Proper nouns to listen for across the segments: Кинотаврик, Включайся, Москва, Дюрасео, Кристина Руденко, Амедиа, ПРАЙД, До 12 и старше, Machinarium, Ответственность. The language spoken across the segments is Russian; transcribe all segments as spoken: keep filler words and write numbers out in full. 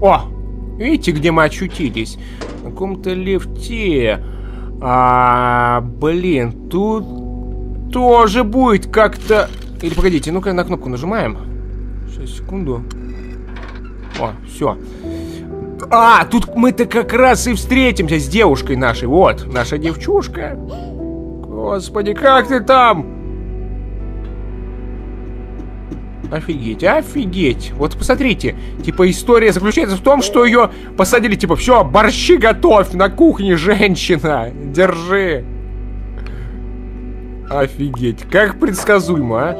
О! Видите, где мы очутились? На каком-то лифте. А, блин, тут тоже будет как-то... Или погодите, ну-ка на кнопку нажимаем. Сейчас, секунду. О, все. А, тут мы-то как раз и встретимся с девушкой нашей. Вот, наша девчушка. Господи, как ты там? Офигеть, офигеть. Вот посмотрите, типа история заключается в том, что ее посадили, типа, все, борщи готовь на кухне, женщина, держи. Офигеть, как предсказуемо, а?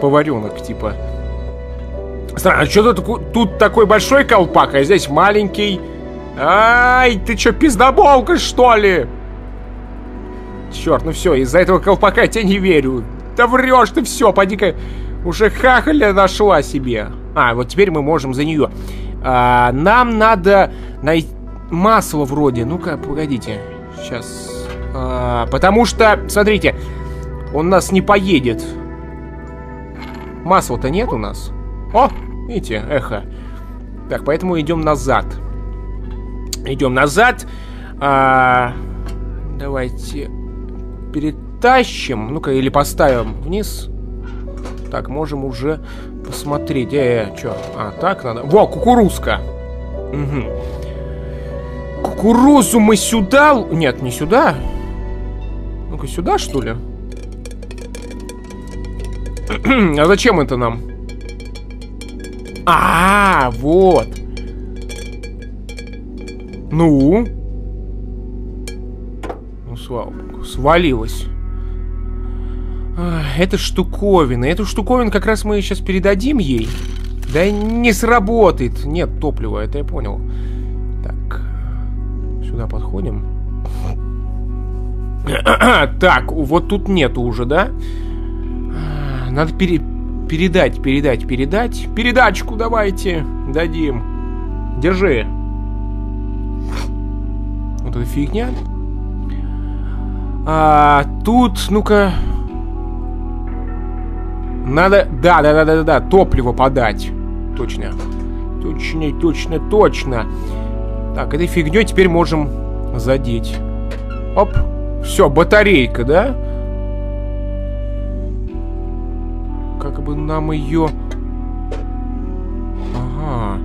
Поваренок, типа. Странно, а что тут, тут такой большой колпак, а здесь маленький? Ай, ты что, пиздоболка, что ли? Черт, ну все, из-за этого колпака я тебе не верю. Да врешь ты все, поди-ка. Уже хахаля нашла себе. А, вот теперь мы можем за нее. А, нам надо найти масло вроде. Ну-ка, погодите. Сейчас. А, потому что, смотрите, он нас не поедет. Масла-то нет у нас. О, видите, эхо. Так, поэтому идем назад. Идем назад. А, давайте перетащим. Ну-ка, или поставим вниз. Так, можем уже посмотреть. Э, чё? А, так надо. Во, кукурузка. Угу. Кукурузу мы сюда... Нет, не сюда. Ну-ка, сюда, что ли? А зачем это нам? А, -а, а, вот. Ну? Ну, слава богу, свалилось. Это штуковина. Эту штуковину как раз мы сейчас передадим ей. Да не сработает. Нет топлива, это я понял. Так. Сюда подходим. Так, вот тут нету уже, да? Надо пере... передать, передать, передать. Передачку давайте дадим. Держи. Вот эта фигня. А, тут, ну-ка... Надо... Да, да, да, да, да, топливо подать. Точно. Точно, точно, точно. Так, этой фигней теперь можем задеть. Оп. Все, батарейка, да? Как бы нам ее... Ага.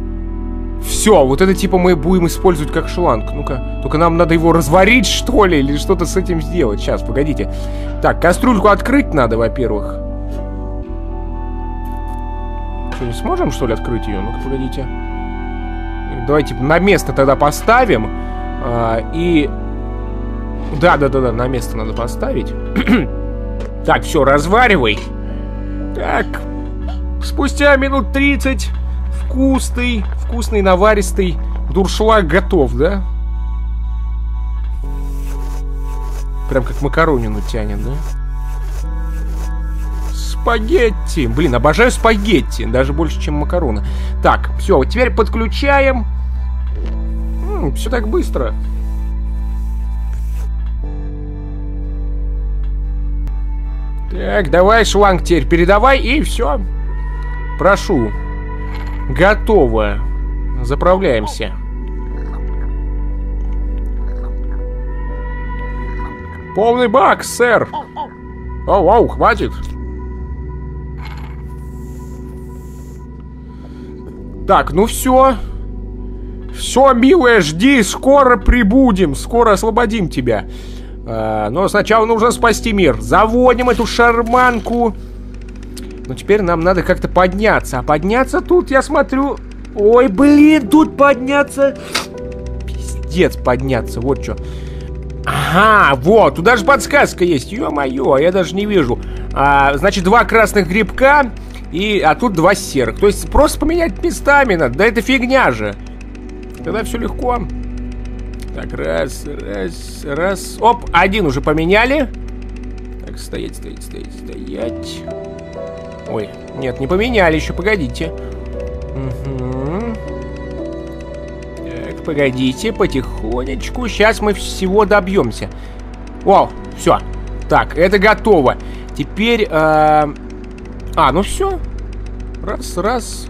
Все, вот это типа мы будем использовать как шланг. Ну-ка. Только нам надо его разварить, что ли? Или что-то с этим сделать. Сейчас, погодите. Так, кастрюльку открыть надо, во-первых. Не сможем, что ли, открыть ее? Ну-ка, погодите. Давайте на место тогда поставим. А, и... Да-да-да-да, на место надо поставить. Так, все, разваривай. Так. Спустя минут тридцать вкусный, вкусный, наваристый дуршлаг готов, да? Прям как макаронину тянет, да? Спагетти. Блин, обожаю спагетти. Даже больше, чем макароны. Так, все, вот теперь подключаем. М-м, все так быстро. Так, давай шланг теперь передавай. И все. Прошу. Готово. Заправляемся. Полный бак, сэр. Оу-оу, хватит. Так, ну все. Все, милая, жди, скоро прибудем. Скоро освободим тебя. а, Но сначала нужно спасти мир. Заводим эту шарманку. Но теперь нам надо как-то подняться. А подняться тут, я смотрю... Ой, блин, тут подняться. Пиздец, подняться, вот что. Ага, вот, тут даже подсказка есть. Ё-моё, я даже не вижу. а, Значит, два красных грибка. И, а тут два серых. То есть просто поменять местами надо. Да это фигня же. Тогда все легко. Так, раз, раз, раз. Оп, один уже поменяли. Так, стоять, стоять, стоять, стоять. Ой, нет, не поменяли еще, погодите. Угу. Так, погодите, потихонечку. Сейчас мы всего добьемся. О, все. Так, это готово. Теперь... Э А, ну все. Раз, раз.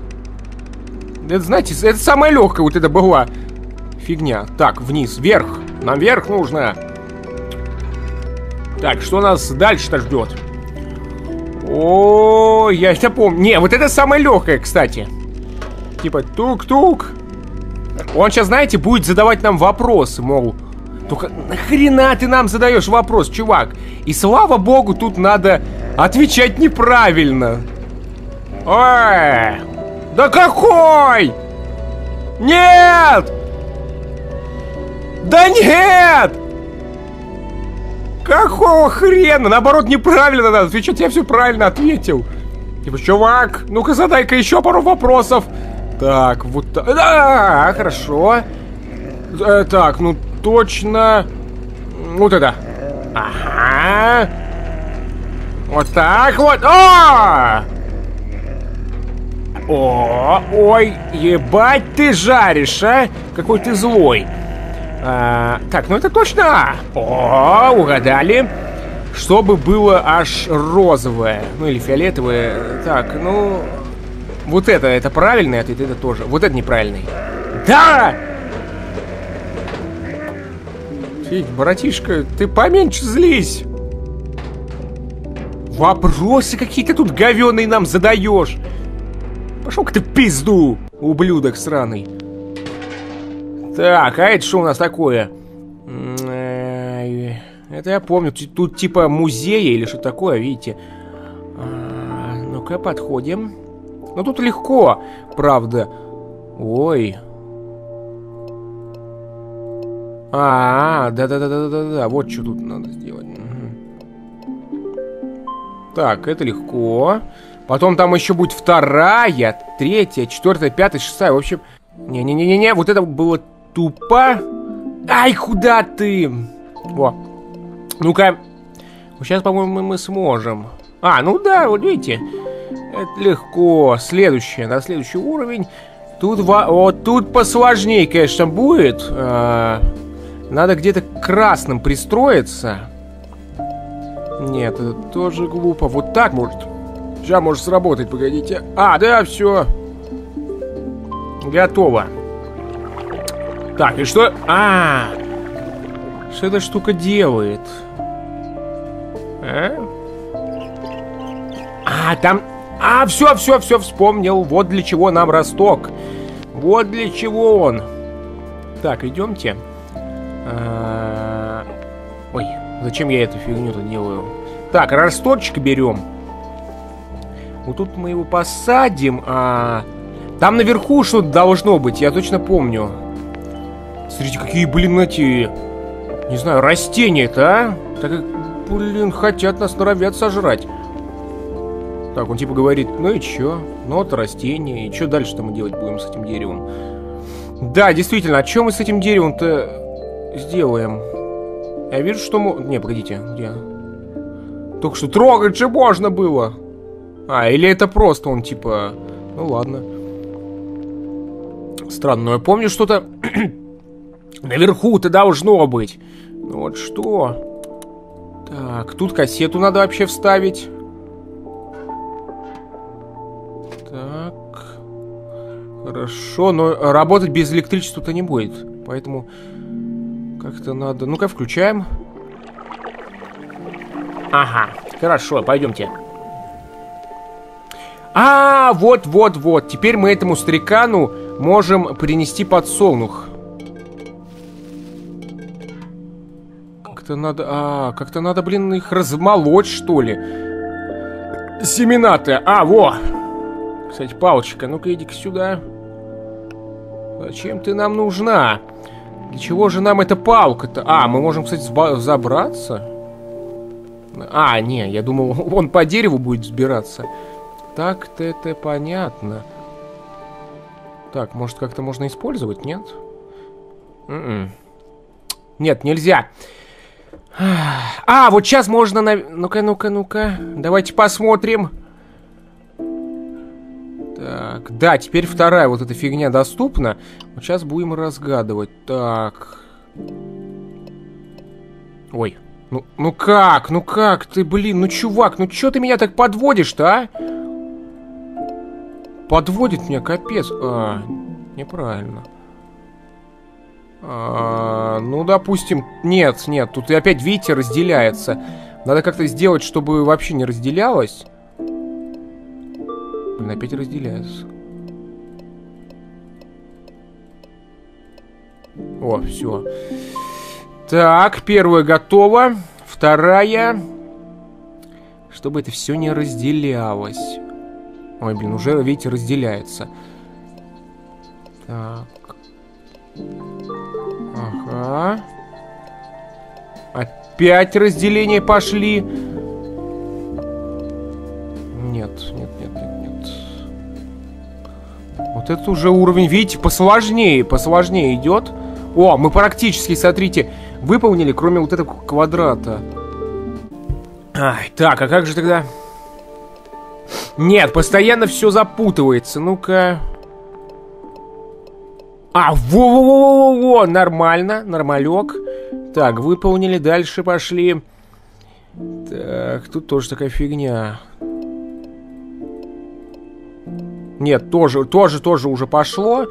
Это, знаете, это самая легкая вот это была фигня. Так, вниз, вверх. Нам вверх нужно. Так, что нас дальше-то ждет? О, я сейчас помню. Не, вот это самое легкое, кстати. Типа тук-тук. Он сейчас, знаете, будет задавать нам вопросы, мол, только нахрена ты нам задаешь вопрос, чувак? И слава богу, тут надо отвечать неправильно. Ой, да какой? Нет! Да нет! Какого хрена? Наоборот, неправильно надо отвечать. Я все правильно ответил. Типа, чувак, ну-ка задай-ка еще пару вопросов. Так, вот так. Да, хорошо. Э, так, ну точно. Вот это. Ага. Вот так вот. О! О! Ой, ебать ты жаришь, а? Какой ты злой. А, так, ну это точно. О, угадали. Чтобы было аж розовое. Ну или фиолетовое. Так, ну... Вот это, это правильный ответ, это тоже. Вот это неправильный. Да! Федь, братишка, ты поменьше злись. Вопросы какие-то тут говёные нам задаешь. Пошёл-ка ты в пизду, ублюдок сраный. Так, а это что у нас такое? Это я помню. Тут типа музея или что такое, видите? Ну-ка, подходим. Ну тут легко, правда. Ой. А, да-да-да-да-да-да. Вот что тут надо сделать. Угу. Так, это легко. Потом там еще будет вторая, третья, четвертая, пятая, шестая. В общем... Не-не-не-не-не, вот это было тупо. Ай, куда ты? Во. Ну-ка. Сейчас, по-моему, мы сможем. А, ну да, вот видите. Это легко. Следующее, на следующий уровень. Тут во... вот тут посложнее, конечно, будет. А... Надо где-то красным пристроиться. Нет, это тоже глупо. Вот так может. Сейчас может сработать, погодите. А, да, все. Готово. Так, и что? А, что эта штука делает? А, а там... А, все, все, все вспомнил. Вот для чего нам росток. Вот для чего он. Так, идемте. А... Ой, зачем я эту фигню-то делаю? Так, росточек берем. Вот тут мы его посадим. А... Там наверху что-то должно быть, я точно помню. Смотрите, какие, блин, эти... Не знаю, растения-то, а? Так, блин, хотят нас, норовят сожрать. Так, он типа говорит, ну и чё? Ну вот растение, и чё дальше-то мы делать будем с этим деревом? Да, действительно, а чё мы с этим деревом-то сделаем? Я вижу, что мы... Не, погодите, где? Только что трогать же можно было! А, или это просто он типа... Ну ладно. Странно, но я помню, что-то наверху-то должно быть. Ну вот что? Так, тут кассету надо вообще вставить. Так. Хорошо, но работать без электричества-то не будет. Поэтому как-то надо... Ну-ка, включаем. Ага, хорошо, пойдемте. А, вот-вот-вот. Теперь мы этому старикану можем принести подсолнух. Как-то надо... А, как-то надо, блин, их размолоть, что ли. Семена-то. А, во! Кстати, палочка, ну-ка иди-ка сюда. Зачем ты нам нужна? Для чего же нам эта палка-то? А, мы можем, кстати, забраться. А, не, я думал, он по дереву будет сбираться. Так-то это понятно. Так, может, как-то можно использовать, нет? Mm-mm. Нет, нельзя. А, вот сейчас можно... На... Ну-ка, ну-ка, ну-ка. Давайте посмотрим. Так, да, теперь вторая вот эта фигня доступна. Вот сейчас будем разгадывать. Так. Ой. Ну, ну как? Ну как ты, блин? Ну, чувак, ну чё ты меня так подводишь-то, а? Подводит меня, капец. А, неправильно. А, ну, допустим... Нет, нет, тут и опять, видите, разделяется. Надо как-то сделать, чтобы вообще не разделялось. Блин, опять разделяется. О, все. Так, первая готова. Вторая. Чтобы это все не разделялось. Ой, блин, уже, видите, разделяется. Так. Ага. Опять разделения пошли. Нет, нет, нет, нет, нет. Вот это уже уровень, видите, посложнее, посложнее идет. О, мы практически, смотрите, выполнили, кроме вот этого квадрата. Ай, так, а как же тогда? Нет, постоянно все запутывается. Ну-ка. А, во-во-во-во-во, нормально, нормалек. Так, выполнили, дальше пошли. Так, тут тоже такая фигня. Нет, тоже, тоже, тоже уже пошло.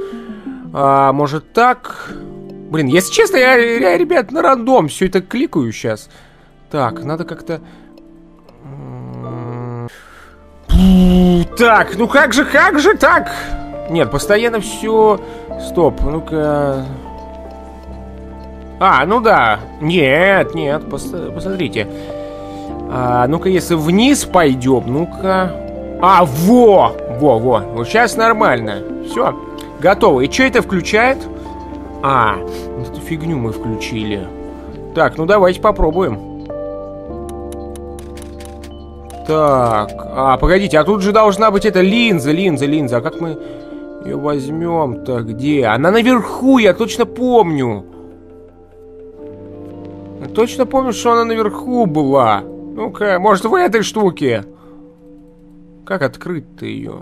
А, может так? Блин, если честно, я, я, ребят, на рандом все это кликаю сейчас. Так, надо как-то... Так, ну как же, как же так? Нет, постоянно все... Стоп, ну-ка... А, ну да. Нет, нет, пос... посмотрите. А, ну-ка, если вниз пойдем, ну-ка... А, во! Во, во. Вот сейчас нормально. Все, готово. И что это включает? А, вот эту фигню мы включили. Так, ну давайте попробуем. Так, а, погодите, а тут же должна быть эта линза, линза, линза. А как мы ее возьмем-то? Где? Она наверху, я точно помню. Я точно помню, что она наверху была. Ну-ка, может, в этой штуке? Как открыть-то ее?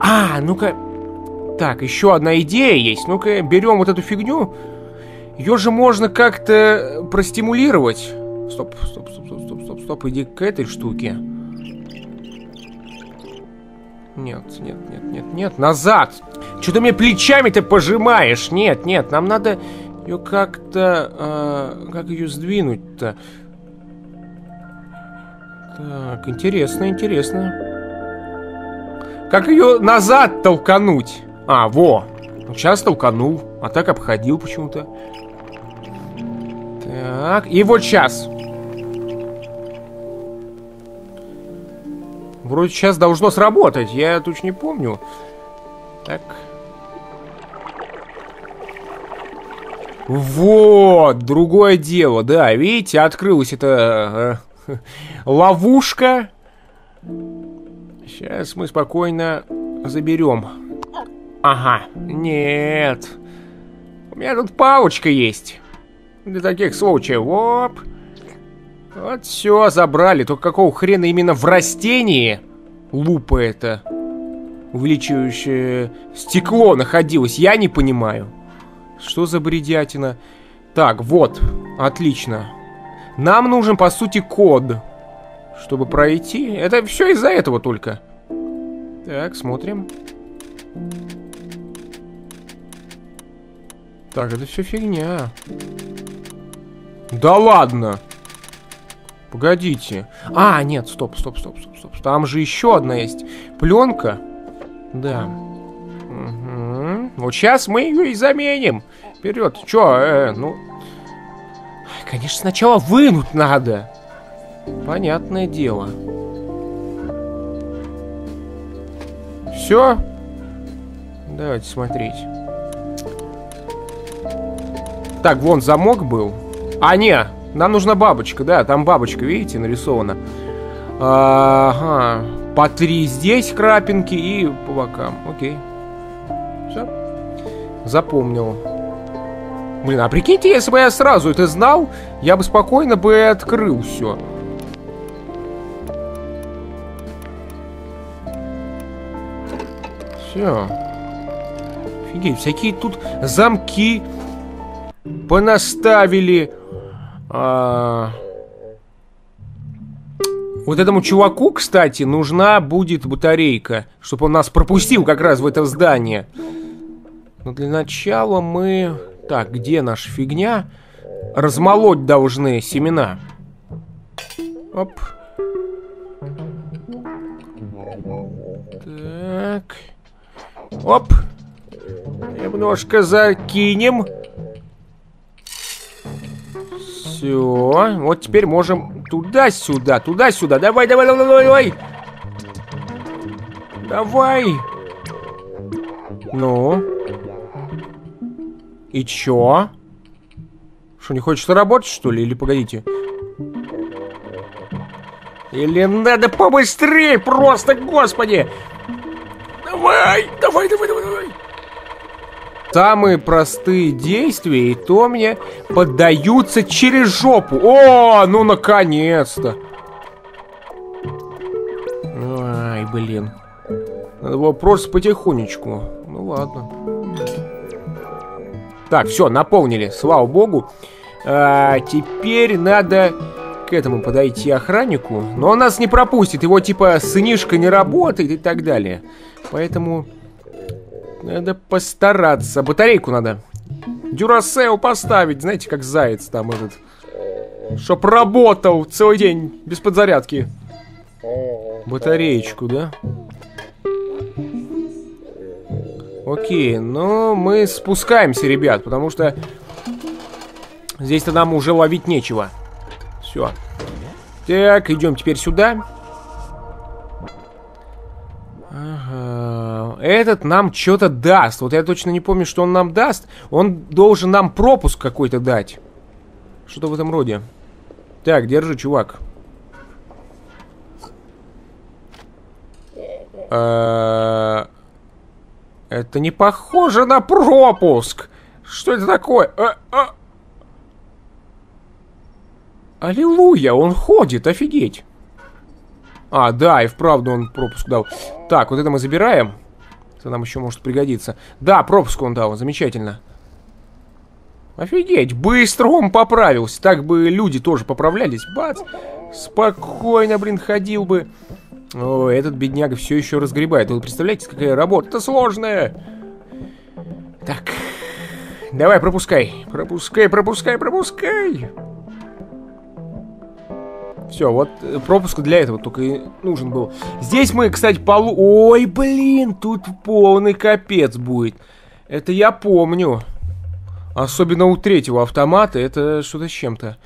А, ну-ка. Так, еще одна идея есть. Ну-ка, берем вот эту фигню. Ее же можно как-то простимулировать. Стоп, стоп, стоп, стоп, стоп, стоп, стоп, иди к этой штуке. Нет, нет, нет, нет, нет, назад. Что ты мне плечами-то пожимаешь? Нет, нет, нам надо ее как-то... Э, как ее сдвинуть-то? Так, интересно, интересно. Как ее назад толкануть? А, во. Сейчас толканул, а так обходил почему-то. Так, и вот сейчас. Вроде сейчас должно сработать, я точно не помню. Так. Вот, другое дело, да, видите, открылась эта э, ловушка. Сейчас мы спокойно заберем. Ага, нет. У меня тут палочка есть. Для таких случаев. Оп. Вот все, забрали. Только какого хрена именно в растении лупа это увеличивающее стекло находилось? Я не понимаю. Что за бредятина? Так, вот. Отлично. Нам нужен, по сути, код, чтобы пройти. Это все из-за этого только. Так, смотрим. Так, это все фигня. Да ладно. Погодите. А, нет, стоп, стоп, стоп, стоп, стоп. Там же еще одна есть пленка. Да. Угу. Вот сейчас мы ее и заменим. Вперед. Че, э, ну. Конечно, сначала вынуть надо. Понятное дело. Все. Давайте смотреть. Так, вон замок был. А, не, нам нужна бабочка, да, там бабочка, видите, нарисована. Ага, по три здесь крапинки и по бокам, окей. Все, запомнил. Блин, а прикиньте, если бы я сразу это знал, я бы спокойно бы открыл все. Все. Офигеть, всякие тут замки понаставили. А... Вот этому чуваку, кстати, нужна будет батарейка, чтобы он нас пропустил как раз в это здание. Но для начала мы... Так, где наша фигня? Размолоть должны семена. Оп. Так. Оп. Немножко закинем. Все. Вот теперь можем туда-сюда, туда-сюда. Давай, давай, давай, давай. Давай. Ну. И чё? Что, не хочется работать, что ли? Или погодите. Или надо побыстрее просто, господи. Давай, давай, давай, давай, давай. Самые простые действия, и то мне поддаются через жопу. О, ну наконец-то. Ай, блин. Надо было просто потихонечку. Ну ладно. Так, все, наполнили, слава богу. А, теперь надо к этому подойти охраннику. Но он нас не пропустит, его типа сынишка не работает и так далее. Поэтому... Надо постараться. Батарейку надо. Дюрасео поставить, знаете, как заяц там этот. Чтоб работал целый день без подзарядки. Батареечку, да? Окей, ну мы спускаемся, ребят, потому что здесь-то нам уже ловить нечего. Все. Так, идем теперь сюда. Этот нам что-то даст. Вот я точно не помню, что он нам даст. Он должен нам пропуск какой-то дать. Что-то в этом роде. Так, держи, чувак. Это не похоже на пропуск. Что это такое? Аллилуйя, он ходит, офигеть. А, да, и вправду он пропуск дал. Так, вот это мы забираем. Это нам еще может пригодиться. Да, пропуск он дал, замечательно. Офигеть, быстро он поправился. Так бы люди тоже поправлялись. Бац, спокойно, блин, ходил бы. О, этот бедняга все еще разгребает. Вы представляете, какая работа-то сложная. Так, давай, пропускай. Пропускай, пропускай, пропускай. Все, вот пропуск для этого только и нужен был. Здесь мы, кстати, полу... Ой, блин, тут полный капец будет. Это я помню. Особенно у третьего автомата. Это что-то с чем-то.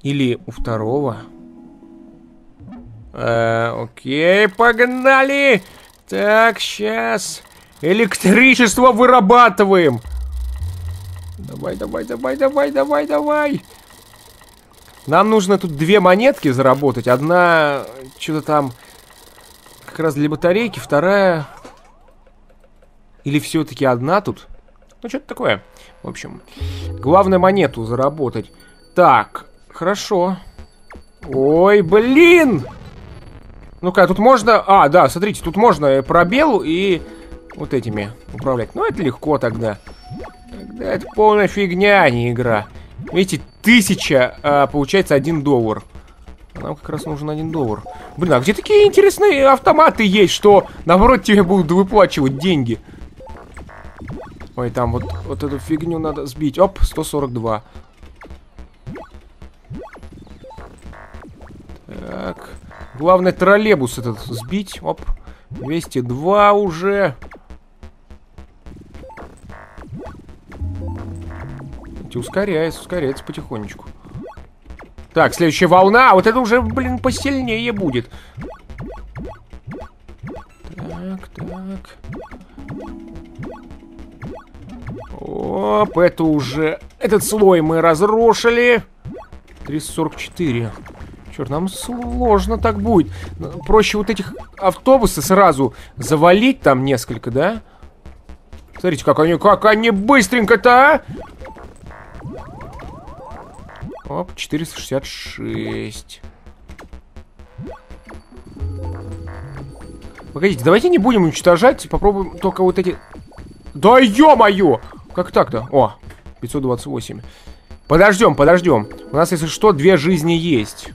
Или у второго. Э, окей, погнали. Так, сейчас. Электричество вырабатываем. Давай, давай, давай, давай, давай, давай. Нам нужно тут две монетки заработать. Одна что-то там как раз для батарейки, вторая... Или все-таки одна тут? Ну, что-то такое. В общем, главное монету заработать. Так, хорошо. Ой, блин! Ну-ка, тут можно... А, да, смотрите, тут можно пробел и вот этими управлять. Ну, это легко тогда. Тогда это полная фигня, а не игра. Видите, тысяча, а, получается, один доллар. Нам как раз нужен один доллар. Блин, а где такие интересные автоматы есть, что, наоборот, тебе будут выплачивать деньги? Ой, там вот, вот эту фигню надо сбить. Оп, сто сорок два. Так. Главное, троллейбус этот сбить. Оп, двести два уже. Ускоряется, ускоряется потихонечку. Так, следующая волна. Вот это уже, блин, посильнее будет. Так, так. Оп, это уже... Этот слой мы разрушили. триста сорок четыре. Черт, нам сложно так будет. Проще вот этих автобусы сразу завалить там несколько, да? Смотрите, как они, как они быстренько-то, а? Оп, четыреста шестьдесят шесть. Погодите, давайте не будем уничтожать. Попробуем только вот эти... Да ё-моё! Как так-то? О, пятьсот двадцать восемь. Подождем, подождем. У нас, если что, две жизни есть.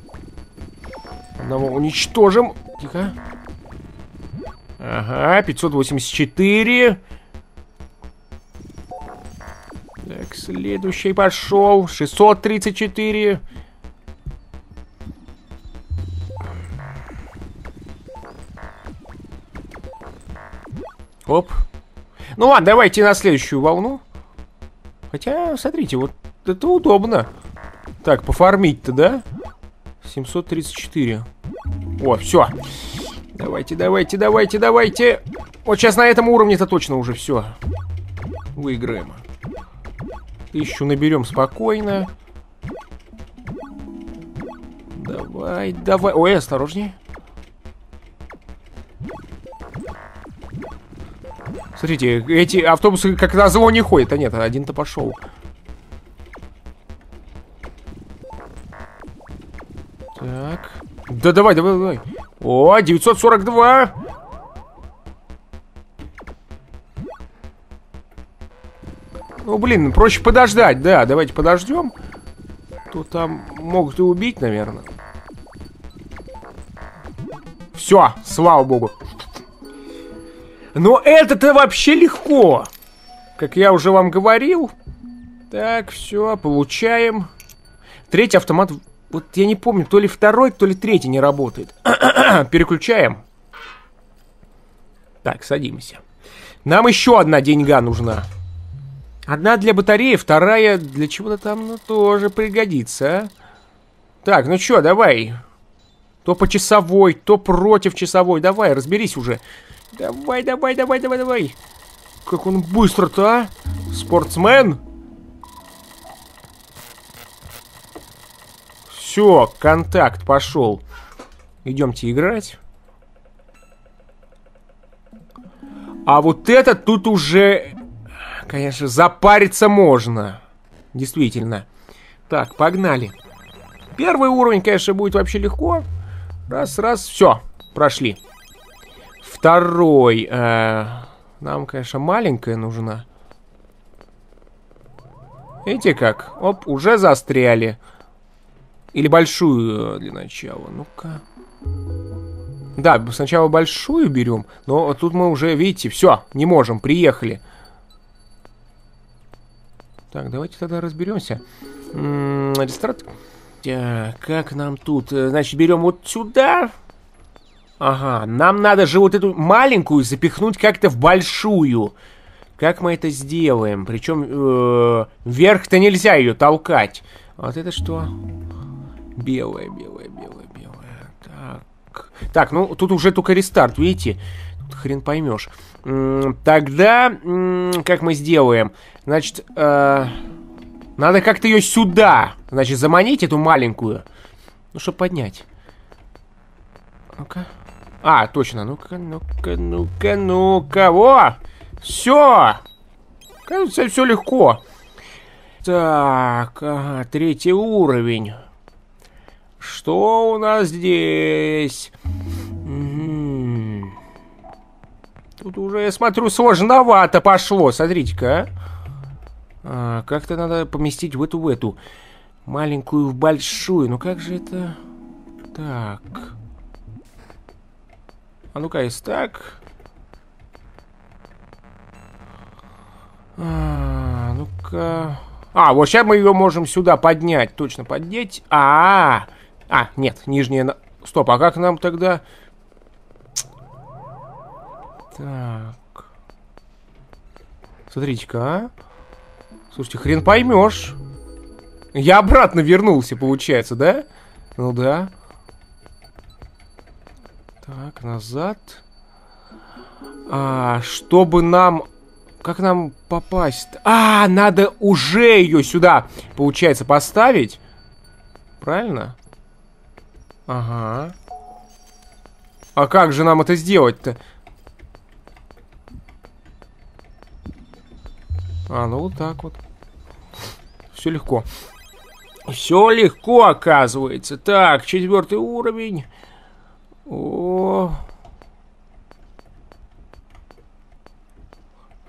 Одного уничтожим. Тихо. Ага, пятьсот восемьдесят четыре. Так, следующий пошел. шестьсот тридцать четыре. Оп. Ну ладно, давайте на следующую волну. Хотя, смотрите, вот это удобно. Так, пофармить-то, да? семьсот тридцать четыре. О, все. Давайте, давайте, давайте, давайте. Вот сейчас на этом уровне-то точно уже все. Выиграем. Тысячу наберем спокойно. Давай, давай. Ой, осторожнее. Смотрите, эти автобусы как назло не ходят. А нет, один-то пошел. Так. Да давай, давай, давай. О, девятьсот сорок два. Ну, блин, проще подождать. Да, давайте подождем. То там могут и убить, наверное. Все, слава богу. Но это-то вообще легко. Как я уже вам говорил. Так, все, получаем. Третий автомат... Вот я не помню, то ли второй, то ли третий не работает. Переключаем. Так, садимся. Нам еще одна деньга нужна. Одна для батареи, вторая для чего-то там, ну, тоже пригодится. А? Так, ну что, давай. То по часовой, то против часовой. Давай, разберись уже. Давай, давай, давай, давай, давай. Как он быстро-то, а? Спортсмен. Все, контакт пошел. Идемте играть. А вот это тут уже, конечно, запариться можно. Действительно. Так, погнали. Первый уровень, конечно, будет вообще легко. Раз, раз, все, прошли. Второй. Э, нам, конечно, маленькая нужна. Видите как? Оп, уже застряли. Или большую для начала. Ну-ка. Да, сначала большую берем. Но тут мы уже, видите, все, не можем, приехали. Так, давайте тогда разберемся. Ресторат. Как нам тут? Значит, берем вот сюда. Ага, нам надо же вот эту маленькую запихнуть как-то в большую. Как мы это сделаем? Причем вверх-то нельзя ее толкать. Вот это что? Белое, белое, белое, белое. Так. Так, ну тут уже только рестарт, видите? Тут хрен поймешь. Тогда, как мы сделаем? Значит, э, надо как-то ее сюда. Значит, заманить эту маленькую. Ну, чтобы поднять. Ну-ка. А, точно. Ну-ка, ну-ка, ну-ка, ну-ка. Во! Все! Кажется, все легко. Так, ага, третий уровень. Что у нас здесь? Угу. Тут уже, я смотрю, сложновато пошло. Смотрите-ка. А, как-то надо поместить в эту, в эту. Маленькую в большую. Ну как же это? Так. А ну-ка, есть так. А, ну-ка. А, вот сейчас мы ее можем сюда поднять. Точно поднять. А-а-а. А, нет, нижняя... Стоп, а как нам тогда... Так... Смотрите-ка, а? Слушайте, хрен поймешь. Я обратно вернулся, получается, да? Ну да. Так, назад. А, чтобы нам... Как нам попасть-то? А, надо уже ее сюда, получается, поставить. Правильно? Ага. А как же нам это сделать-то? А, ну вот так вот. Все легко. Все легко, оказывается. Так, четвертый уровень. О.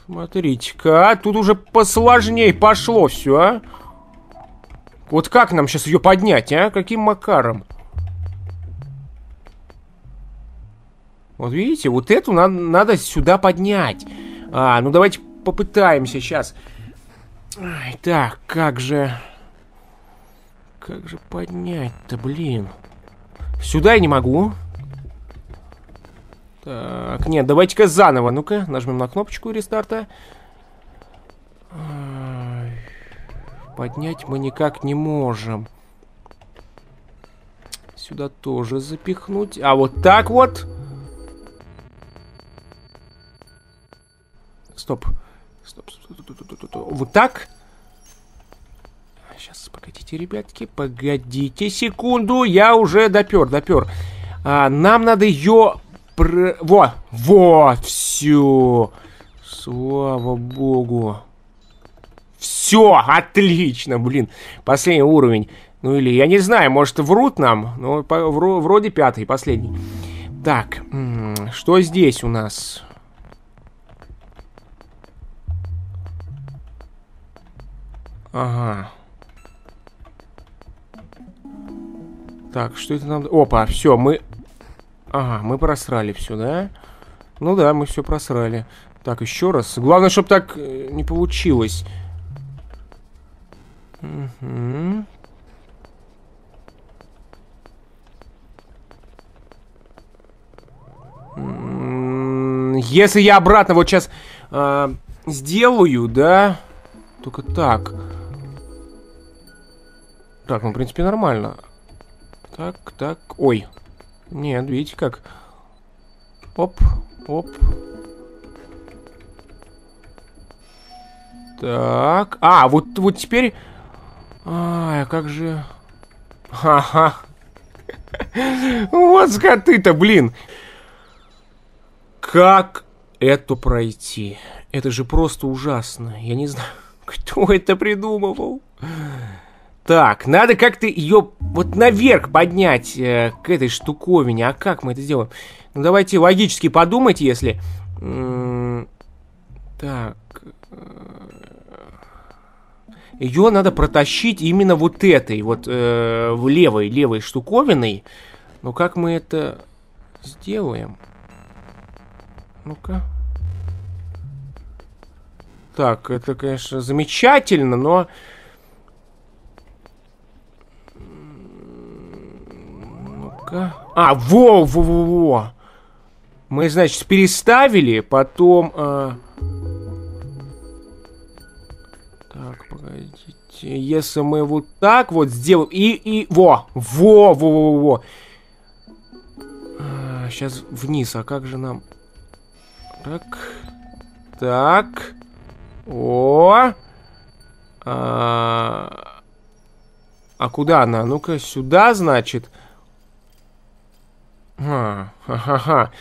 Смотрите-ка, тут уже посложнее пошло все, а? Вот как нам сейчас ее поднять, а? Каким макаром? Вот видите, вот эту надо, надо сюда поднять. А, ну давайте попытаемся сейчас. Ай, так, как же... Как же поднять-то, блин? Сюда я не могу. Так, нет, давайте-ка заново. Ну-ка, нажмем на кнопочку рестарта. Поднять мы никак не можем. Сюда тоже запихнуть. А вот так вот. Стоп. Стоп, стоп, стоп, стоп, стоп, стоп. Вот так. Сейчас, погодите, ребятки, погодите секунду. Я уже допер, допер. А, нам надо ее... Про... Во, вот, все. Слава богу. Все, отлично, блин. Последний уровень. Ну или, я не знаю, может врут нам, но по, вро, вроде пятый, последний. Так, что здесь у нас? Ага. Так, что это нам... Опа, все, мы... Ага, мы просрали все, да? Ну да, мы все просрали. Так, еще раз. Главное, чтобы так не получилось. Угу. Если я обратно вот сейчас э, сделаю, да? Только так. Так, ну, в принципе, нормально. Так, так. Ой. Нет, видите как. Оп, оп. Так. А, вот, вот теперь... А, как же... Ха-ха. Вот скоты-то, блин. Как это пройти? Это же просто ужасно. Я не знаю, кто это придумывал. Так, надо как-то ее вот наверх поднять э, к этой штуковине. А как мы это сделаем? Ну, давайте логически подумать, если... Так. Ее надо протащить именно вот этой, вот э, левой, левой штуковиной. Но как мы это сделаем? Ну-ка. Так, это, конечно, замечательно, но... Ну-ка. А, во-во-во-во! Мы, значит, переставили, потом... Э... Так, погодите. Если мы вот так вот сделаем... И, и, во! Во-во-во-во! А, сейчас вниз, а как же нам... Так, так, о, а, а куда она? Ну-ка сюда, значит. А, ха-ха-ха.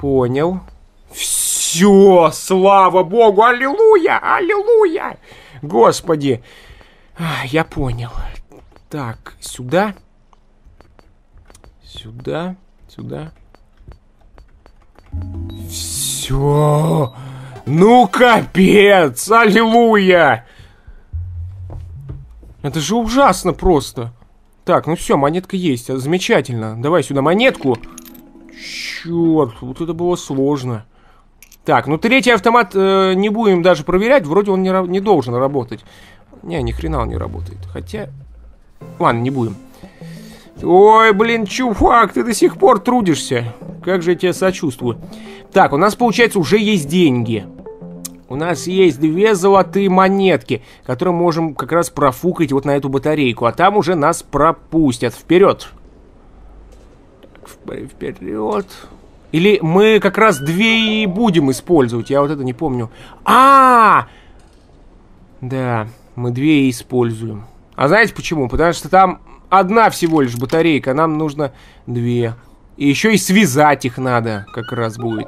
Понял. Все, слава богу, аллилуйя, аллилуйя, господи, а, я понял. Так, сюда, сюда, сюда. Все. Ну капец, аллилуйя. Это же ужасно просто. Так, ну все, монетка есть, замечательно. Давай сюда монетку. Черт, вот это было сложно. Так, ну третий автомат э, не будем даже проверять, вроде он не, не должен работать. Не, ни хрена он не работает, хотя... Ладно, не будем. Ой, блин, чувак, ты до сих пор трудишься. Как же я тебя сочувствую. Так, у нас, получается, уже есть деньги. У нас есть две золотые монетки, которые можем как раз профукать вот на эту батарейку. А там уже нас пропустят. Вперед. Вперед. Или мы как раз две и будем использовать. Я вот это не помню. А-а-а! Да, мы две и используем. А знаете почему? Потому что там... Одна всего лишь батарейка, нам нужно две. И еще и связать их надо, как раз будет.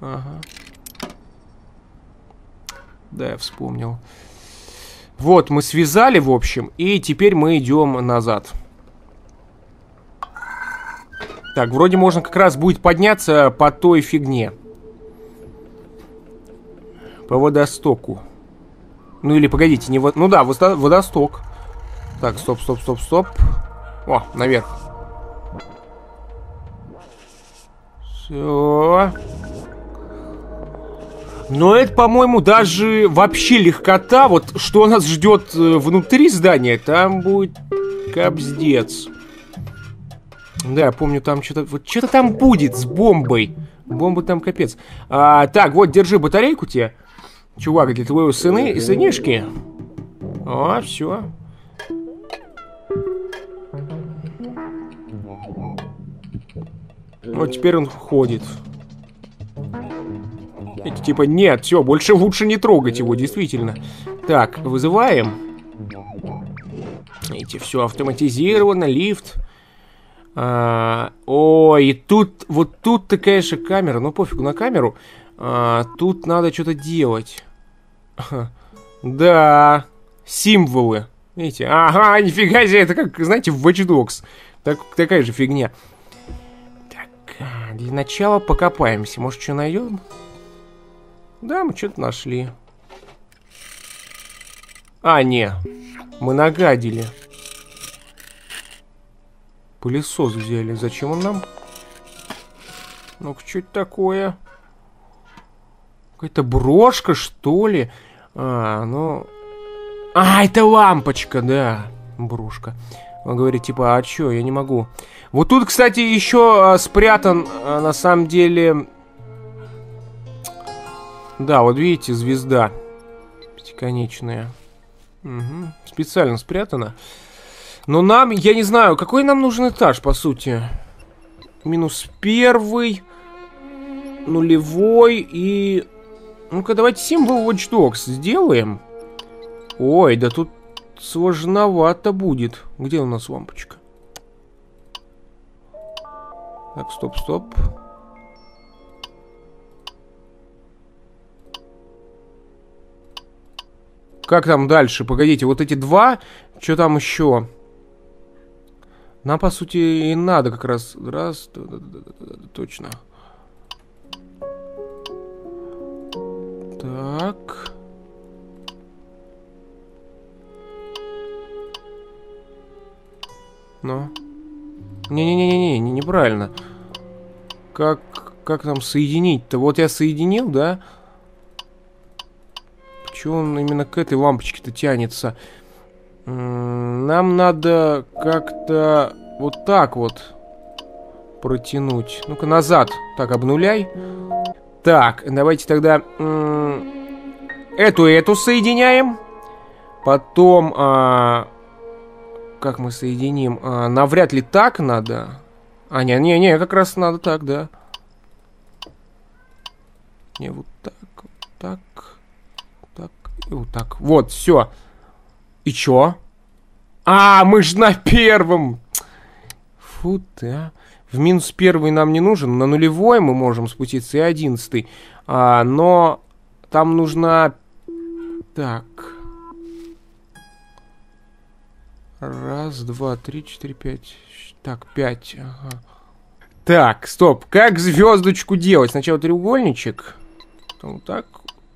Ага. Да, я вспомнил. Вот, мы связали, в общем, и теперь мы идем назад. Так, вроде можно как раз будет подняться по той фигне. По водостоку. Ну или, погодите, не вот... Ну да, водосток. Так, стоп, стоп, стоп, стоп. О, наверх. Все. Но это, по-моему, даже вообще легкота. Вот что нас ждет внутри здания, там будет капздец. Да, я помню, там что-то... Вот что-то там будет с бомбой. Бомба там капец. А, так, вот, держи батарейку тебе, чувак, для твоего сына и сынишки. О, все. Вот теперь он ходит. Это типа, нет, все, больше лучше не трогать его, действительно. Так, вызываем. Видите, все автоматизировано, лифт. А, ой, и тут, вот тут-то, конечно, камера, ну пофигу на камеру. А, тут надо что-то делать. Да, символы. Видите, ага, нифига себе, это как, знаете, в Watch Dogs. Так, такая же фигня. Так, для начала покопаемся, может, что найдем? Да, мы что-то нашли. А, не. Мы нагадили. Пылесос взяли. Зачем он нам? Ну-ка, что это такое? Какая-то брошка, что ли? А, ну... А, это лампочка, да. Брошка. Он говорит, типа, а что, я не могу. Вот тут, кстати, еще а, спрятан, а, на самом деле... Да, вот видите, звезда пятиконечная. Угу. Специально спрятана. Но нам, я не знаю, какой нам нужен этаж, по сути. Минус первый, нулевой и... Ну-ка, давайте символ Watch Dogs сделаем. Ой, да тут сложновато будет. Где у нас лампочка? Так, стоп, стоп. Как там дальше? Погодите, вот эти два. Что там еще? Нам, по сути, и надо как раз... Раз... Точно. Так. Ну. Не-не-не-не, неправильно. Как... Как нам соединить-то? Вот я соединил, да? Чего он именно к этой лампочке-то тянется? Нам надо как-то вот так вот протянуть. Ну-ка, назад. Так, обнуляй. Так, давайте тогда эту и эту соединяем. Потом... А... Как мы соединим? А, навряд ли так надо. А, не-не-не, как раз надо так, да. Не, вот так, вот так... И вот так. Вот, все. И чё? А, мы же на первом. Фу ты, а. В минус первый нам не нужен. На нулевой мы можем спуститься и одиннадцатый. А, но там нужно... Так. Раз, два, три, четыре, пять. Так, пять. Ага. Так, стоп. Как звездочку делать? Сначала треугольничек. Потом вот так.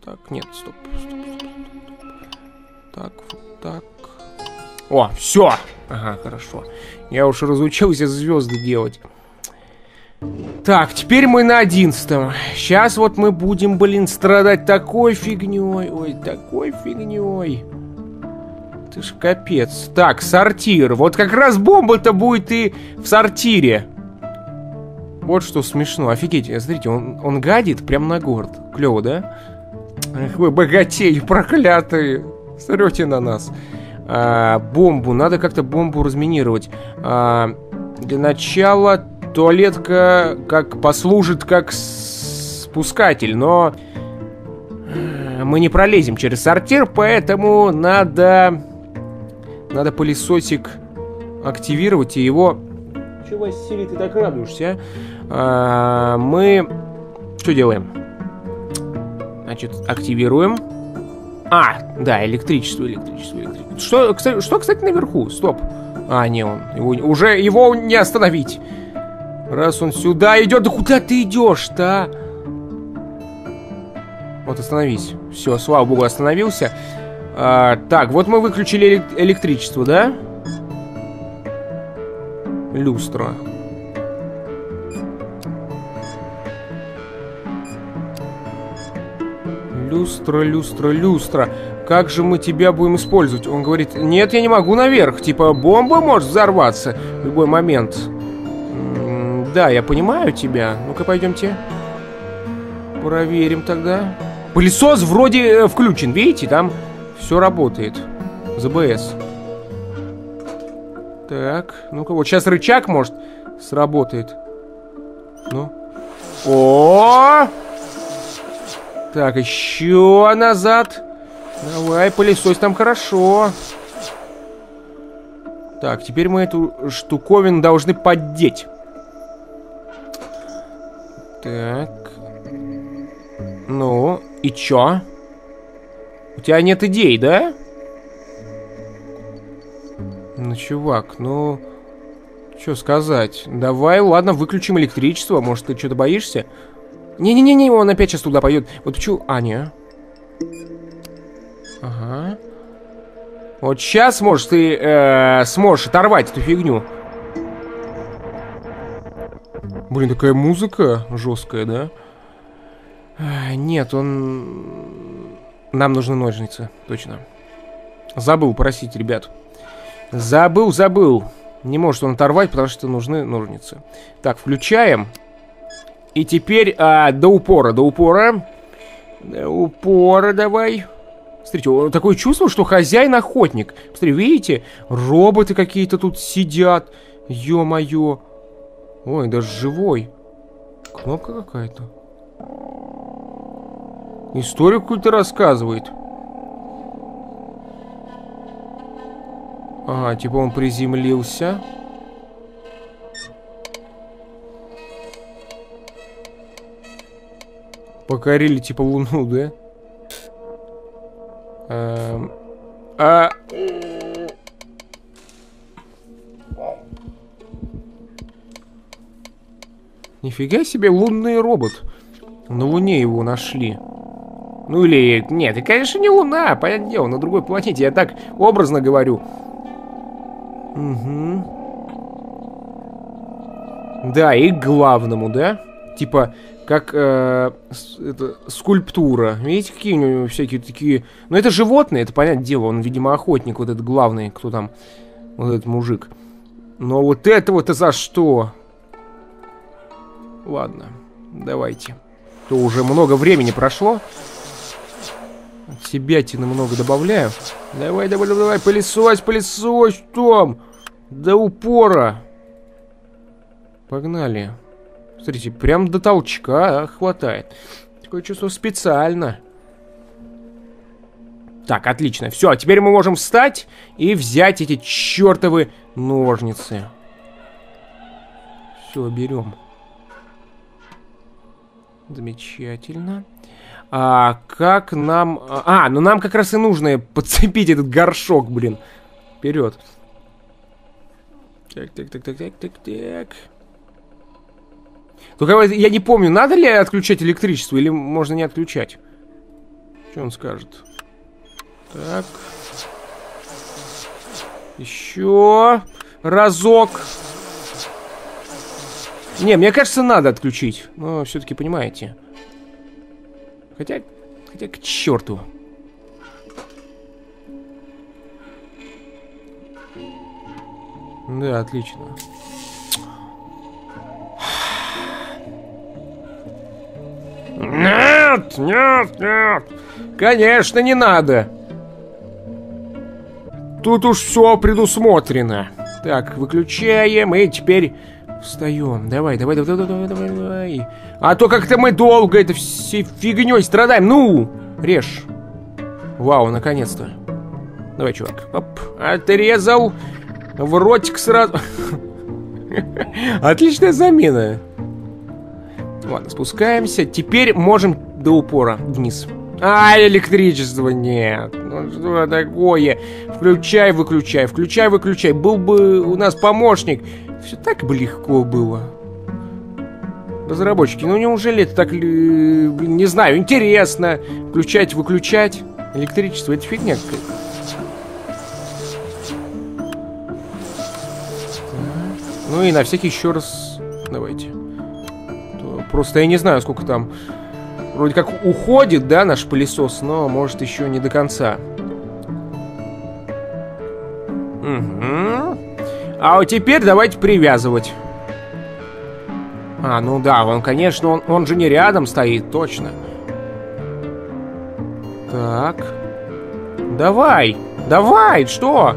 Так, нет, стоп, стоп. Так, вот так. О, все! Ага, хорошо. Я уж разучился звезды делать. Так, теперь мы на одиннадцатом. Сейчас вот мы будем, блин, страдать такой фигней. Ой, такой фигней. Ты ж капец. Так, сортир. Вот как раз бомба-то будет и в сортире. Вот что смешно. Офигеть, смотрите, он, он гадит прям на город. Клево, да? Эх, вы богатеи проклятые. Срете на нас. А, бомбу. Надо как-то бомбу разминировать. А, для начала туалетка как послужит как спускатель, но мы не пролезем через сортир, поэтому надо надо пылесосик активировать и его... Чего, Василий, ты так радуешься? А, мы... Что делаем? Значит, активируем. А, да, электричество, электричество, электричество. Что, кстати, что, кстати, наверху? Стоп. А, не он. Его, уже его не остановить. Раз он сюда идет, да куда ты идешь-то? Вот остановись. Все, слава богу, остановился. А, так, вот мы выключили электричество, да? Люстра. Люстра, люстра, люстра. Как же мы тебя будем использовать? Он говорит, нет, я не могу наверх. Типа, бомба может взорваться в любой момент. Да, я понимаю тебя. Ну-ка, пойдемте. Проверим тогда. Пылесос вроде включен. Видите, там все работает. ЗБС. Так, ну-ка, вот сейчас рычаг, может, сработает. Ну. О! Так, еще назад. Давай, пылесось там хорошо. Так, теперь мы эту штуковину должны поддеть. Так. Ну, и чё? У тебя нет идей, да? Ну, чувак, ну... Чё сказать? Давай, ладно, выключим электричество. Может, ты что-то боишься? Не-не-не, он опять сейчас туда пойдет. Вот почему... А, не. Ага. Вот сейчас, может, ты э, сможешь оторвать эту фигню. Блин, такая музыка жесткая, да? А, нет, он... Нам нужны ножницы, точно. Забыл просить, ребят. Забыл, забыл. Не может он оторвать, потому что нужны ножницы. Так, включаем. И теперь а, до упора, до упора. До упора давай. Смотрите, такое чувство, что хозяин охотник. Смотри, видите? Роботы какие-то тут сидят. Ё-моё. Ой, даже живой. Кнопка какая-то. Историю какую-то рассказывает. Ага, типа он приземлился. Покорили типа Луну, да? Эм... А... Нифига себе, лунный робот. На Луне его нашли. Ну или... Нет, это, конечно, не Луна, понятное дело, на другой планете. Я так образно говорю. Угу. Да, и к главному, да? Типа, как э, это, скульптура. Видите, какие у него всякие такие... Ну это животное, это понятное дело. Он, видимо, охотник, вот этот главный, кто там. Вот этот мужик. Но вот этого-то за что? Ладно, давайте. То уже много времени прошло. От себя тебе много добавляю. Давай, давай, давай, пылесось, пылесось, Том. До упора. Погнали. Смотрите, прям до толчка а, хватает. Такое чувство специально. Так, отлично. Все, а теперь мы можем встать и взять эти чертовы ножницы. Все, берем. Замечательно. А как нам... А, ну нам как раз и нужно подцепить этот горшок, блин. Вперед. Так, так, так, так, так, так, так. Только я не помню, надо ли отключать электричество или можно не отключать. Что он скажет? Так. Еще разок. Не, мне кажется, надо отключить. Но все-таки понимаете. Хотя, хотя к черту. Да, отлично. Нет, нет, нет. Конечно, не надо. Тут уж все предусмотрено. Так, выключаем и теперь... Встаем. Давай, давай, давай, давай, давай, давай. А то как-то мы долго это всей фигней страдаем. Ну, режь. Вау, наконец-то. Давай, чувак. Оп, отрезал. В ротик сразу. Отличная замена. Ладно, спускаемся. Теперь можем до упора вниз. А, электричества нет. Ну что такое? Включай, выключай, включай, выключай. Был бы у нас помощник. Все так бы легко было. Разработчики, ну неужели это так, не знаю, интересно. Включать, выключать. Электричество, это фигня какая-то. Ну и на всякий еще раз. Давайте. Просто я не знаю, сколько там. вроде как уходит, да, наш пылесос, но может еще не до конца. Угу. А вот теперь давайте привязывать. А, ну да, он, конечно, он, он же не рядом стоит, точно. Так. Давай, давай, что?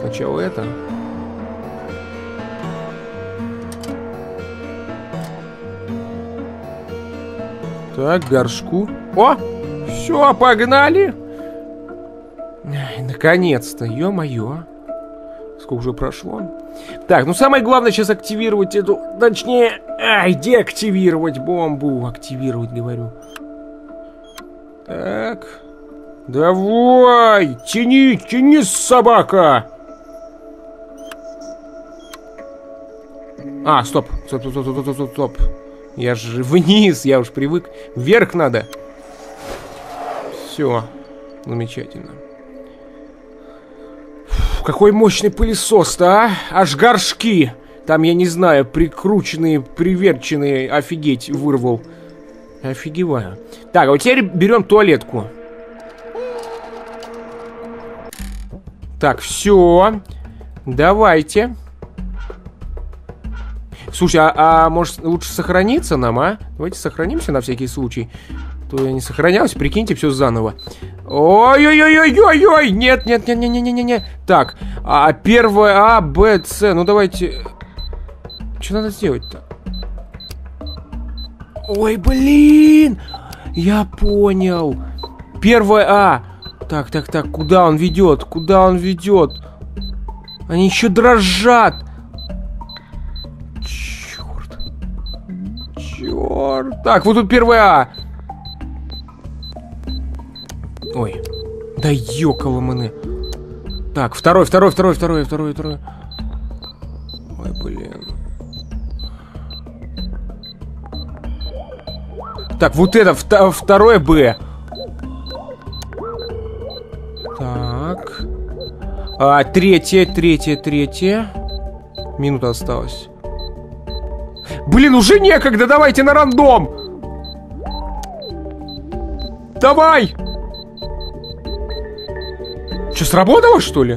Сначала это. Так, горшку. О, все, погнали. Наконец-то, ё-моё. Сколько уже прошло? Так, ну самое главное сейчас активировать эту... Точнее, ай, деактивировать бомбу. Активировать, говорю. Так. Давай, тяни, тяни, собака. А, стоп, стоп, стоп, стоп, стоп, стоп, стоп. Я же вниз, я уж привык. Вверх надо. Все, замечательно. Фу, какой мощный пылесос-то, а? Аж горшки. Там, я не знаю, прикрученные, приверченные, офигеть, вырвал. Офигеваю. Так, а вот теперь берем туалетку. Так, все. Давайте. Слушай, а, а может лучше сохраниться нам, а? Давайте сохранимся на всякий случай. То я не сохранялся, прикиньте, все заново. Ой-ой-ой-ой-ой-ой! Нет, нет, нет, нет, нет, нет, нет. Так, а первое А, Б, С. Ну давайте. Что надо сделать-то? Ой, блин! Я понял. Первое А. Так, так, так, куда он ведет? Куда он ведет? Они еще дрожат. Так, вот тут первое А. Ой. Да ёкало маны. Так, второй, второй, второй, второй, второй, второй. Ой, блин. Так, вот это, второе Б. Так. А, третье, третье, третье. Минута осталась. Блин, уже некогда, давайте на рандом. Давай. Че, сработало, что ли?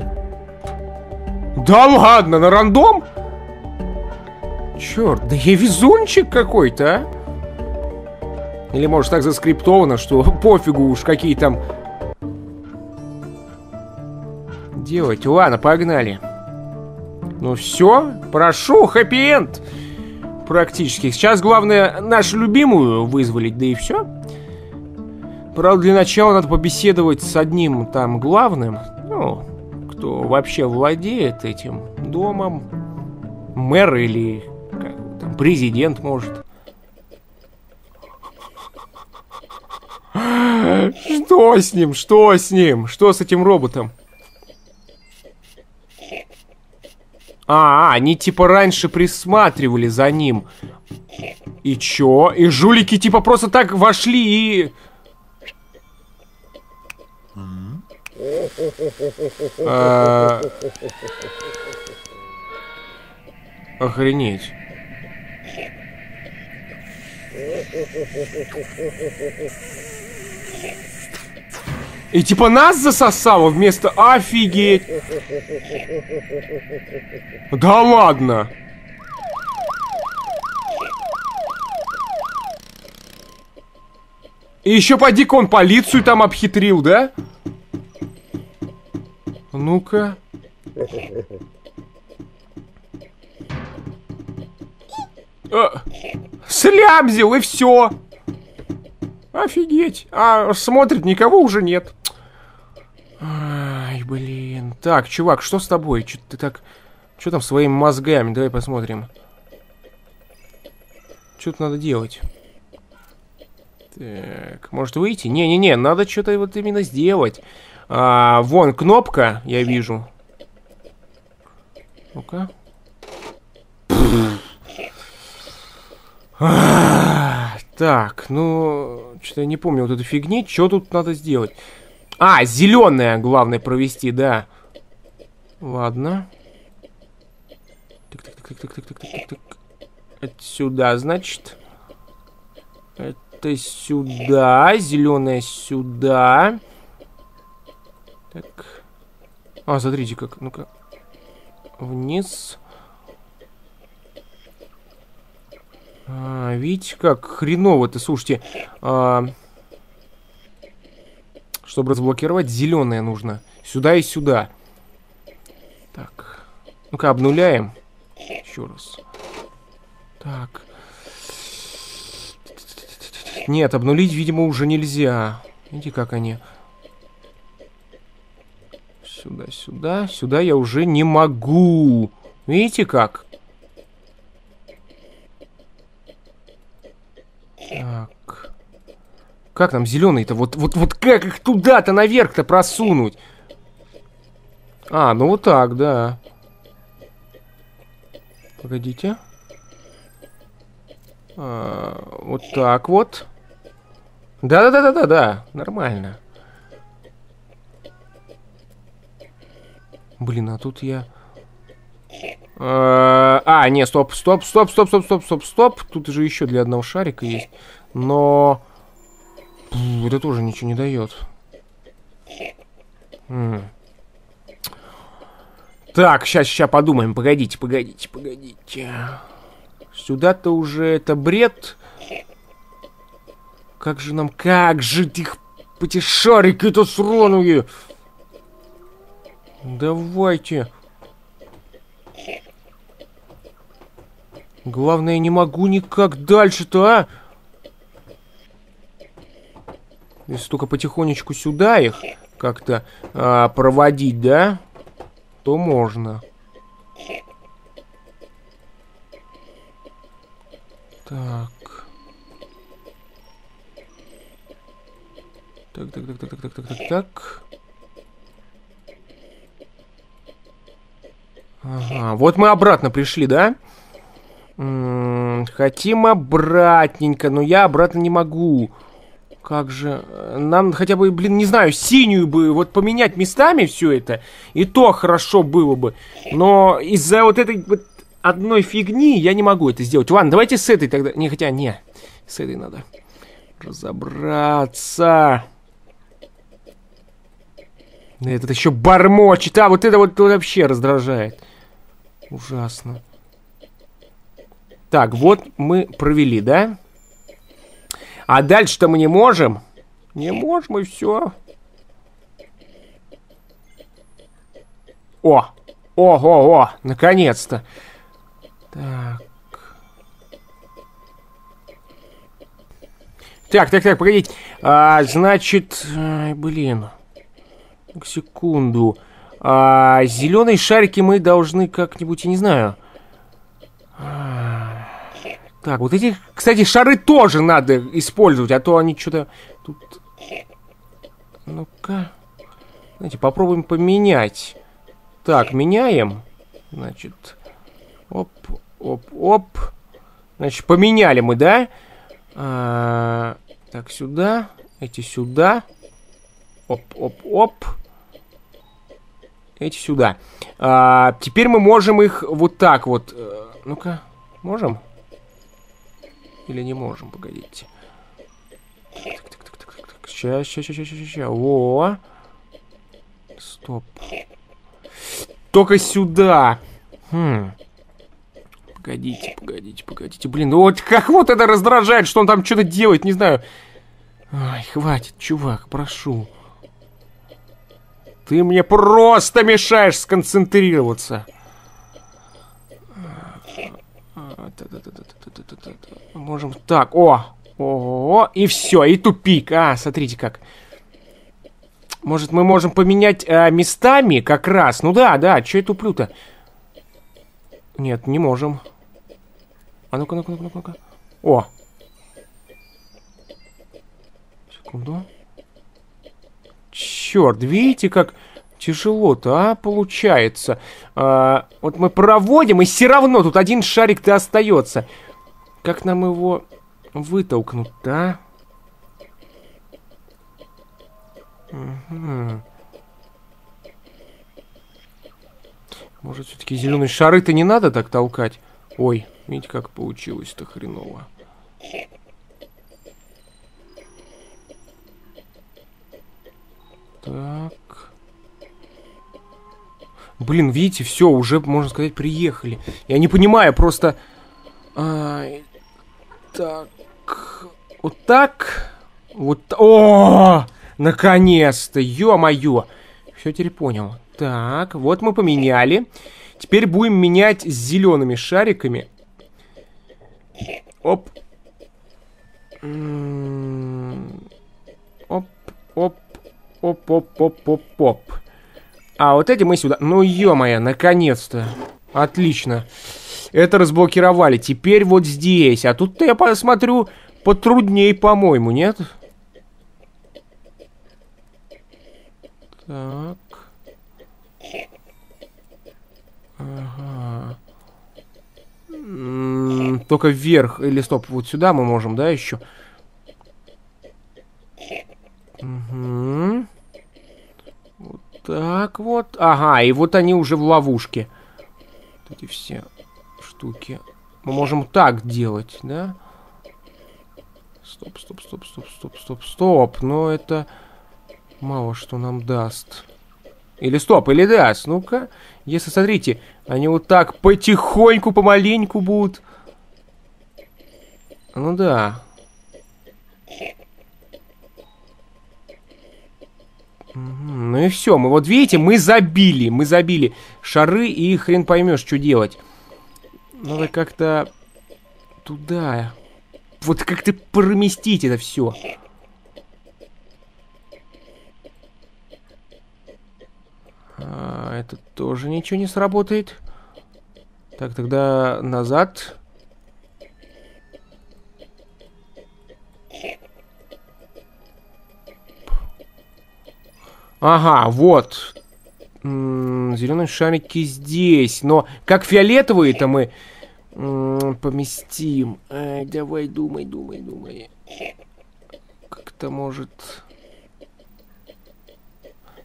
Да ладно, на рандом? Черт, да я везунчик какой-то, а? Или может так заскриптовано, что пофигу уж какие там делать. Ладно, погнали. Ну все, прошу, хэппи-энд. Практически. Сейчас главное нашу любимую вызволить, да и все. Правда, для начала надо побеседовать с одним там главным, ну, кто вообще владеет этим домом. Мэр или как, там, президент, может. Что с ним? Что с ним? Что с этим роботом? А, они типа раньше присматривали за ним. И чё? И жулики типа просто так вошли и... А... Охренеть. И типа нас засосало вместо... Офигеть! Да ладно! И еще поди-ка он полицию там обхитрил, да? Ну-ка... А, слямзил и все! Офигеть! А смотрит, никого уже нет. Ай, блин. Так, чувак, что с тобой? Че ты так... Что там своими мозгами? Давай посмотрим. Что-то надо делать. Так, может выйти? Не-не-не, надо что-то вот именно сделать. А, вон кнопка, я вижу. Ну-ка. Так, ну... Что-то я не помню вот эту фигни. Что тут надо сделать? А, зеленое главное провести, да. Ладно. Так, так, так, так, так, так, так, так. Отсюда, значит. это сюда, зеленое сюда. Так. А, смотрите как, ну-ка. Вниз. А, видите, как хреново-то, слушайте. А, чтобы разблокировать, зеленое нужно. Сюда и сюда. Так. Ну-ка, обнуляем. Еще раз. Так. Нет, обнулить, видимо, уже нельзя. Видите, как они... Сюда, сюда, сюда я уже не могу. Видите как? Так. Как нам зеленый-то? Вот, вот, вот как их туда-то наверх-то просунуть? А, ну вот так, да. Погодите. А, вот так вот. Да-да-да-да-да-да. Нормально. Блин, а тут я... А, не, стоп, стоп, стоп, стоп, стоп, стоп, стоп, стоп. Тут же еще для одного шарика есть. Но... Это тоже ничего не дает. Так, сейчас, сейчас подумаем. Погодите, погодите, погодите. Сюда-то уже это бред. Как же нам... Как же их... Эти шарики-то сронули... Давайте. Главное, не могу никак дальше-то, а? Если только потихонечку сюда их как-то а, проводить, да? То можно. Так. Так, так, так, так, так, так, так, так, так. Ага, вот мы обратно пришли, да? М-м, хотим обратненько, но я обратно не могу. Как же... Нам хотя бы, блин, не знаю, синюю бы вот поменять местами все это. И то хорошо было бы. Но из-за вот этой вот одной фигни я не могу это сделать. Ладно, давайте с этой тогда... Не, хотя, не. С этой надо разобраться. Этот еще бормочет. А, вот это вот вообще раздражает. Ужасно. Так, вот мы провели, да? А дальше-то мы не можем. Не можем, и все. О! Ого-го! Наконец-то! Так. Так, так, так, погодите. А, значит... Ай, блин. Секунду. А, зеленые шарики мы должны как-нибудь, я не знаю. А, так, вот эти, кстати, шары тоже надо использовать, а то они что-то тут... Ну-ка. Знаете, попробуем поменять. Так, меняем. Значит, оп, оп, оп. Значит, поменяли мы, да? А, так, сюда. Эти сюда. Оп, оп, оп. Эти сюда. А, теперь мы можем их вот так вот. Ну-ка, можем? Или не можем? Погодите. Так, так, так, так, так, так. Сейчас, сейчас, сейчас, сейчас, сейчас. О, стоп. Только сюда. Хм. Погодите, погодите, погодите. Блин, ну вот как вот это раздражает, что он там что-то делает, не знаю. Ай, хватит, чувак, прошу. Ты мне просто мешаешь сконцентрироваться. Можем так. О, о, и все, и тупик. А, смотрите как. Может, мы можем поменять а, местами как раз. Ну да, да, че я туплю-то? Нет, не можем. А ну-ка, ну-ка, ну-ка, ну-ка. О. Секунду. Черт, видите, как тяжело-то, а, получается. А, вот мы проводим, и все равно тут один шарик-то остается. Как нам его вытолкнуть-то, а? Угу. Может, все-таки зеленые шары-то не надо так толкать? Ой, видите, как получилось-то хреново. Так. Блин, видите, все, уже, можно сказать, приехали. Я не понимаю, просто... А, так... Вот так... Вот... О! Наконец-то! Ё-моё! Все теперь понял. Так, вот мы поменяли. Теперь будем менять с зелеными шариками. Оп. Оп, оп, оп, оп, оп, оп, оп. А вот эти мы сюда. Ну, ё-моё, наконец-то. Отлично. Это разблокировали. Теперь вот здесь. А тут-то я посмотрю потруднее, по-моему, нет? Так. Ага. М-м, только вверх. Или стоп, вот сюда мы можем, да, еще? Угу. Вот так вот. Ага, и вот они уже в ловушке. Вот эти все штуки. Мы можем так делать, да? Стоп, стоп, стоп, стоп, стоп, стоп, стоп. Но это мало что нам даст. Или стоп, или даст. Ну-ка. Если, смотрите, они вот так потихоньку, помаленьку будут. Ну да. Ну и все. Мы вот видите, мы забили. Мы забили шары, и хрен поймешь, что делать. Надо как-то туда. Вот как-то проместить это все. А, это тоже ничего не сработает. Так, тогда назад. Ага, вот. Зеленые шарики здесь. Но как фиолетовые-то мы м-м, поместим. Ай, давай, думай, думай, думай. Как-то может...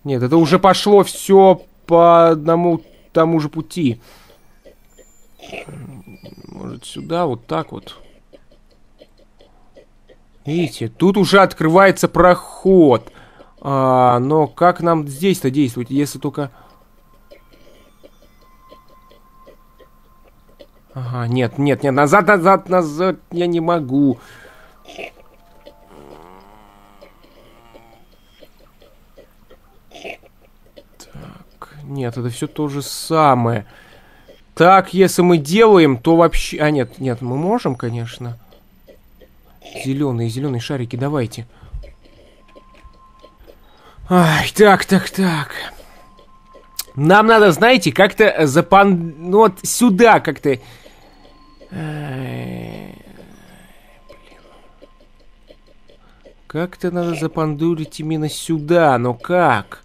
Нет, это уже пошло все по одному тому же пути. Может, сюда, вот так вот. Видите, тут уже открывается проход. А, но как нам здесь-то действовать, если только... Ага, нет, нет, нет, назад, назад, назад я не могу. Нет, это все то же самое. Так, если мы делаем, то вообще... А, нет, нет, мы можем, конечно. Зеленые, зеленые шарики, давайте. Ай, так, так, так. Нам надо, знаете, как-то запан... Ну, вот сюда как-то... Как-то надо запандурить именно сюда, но как...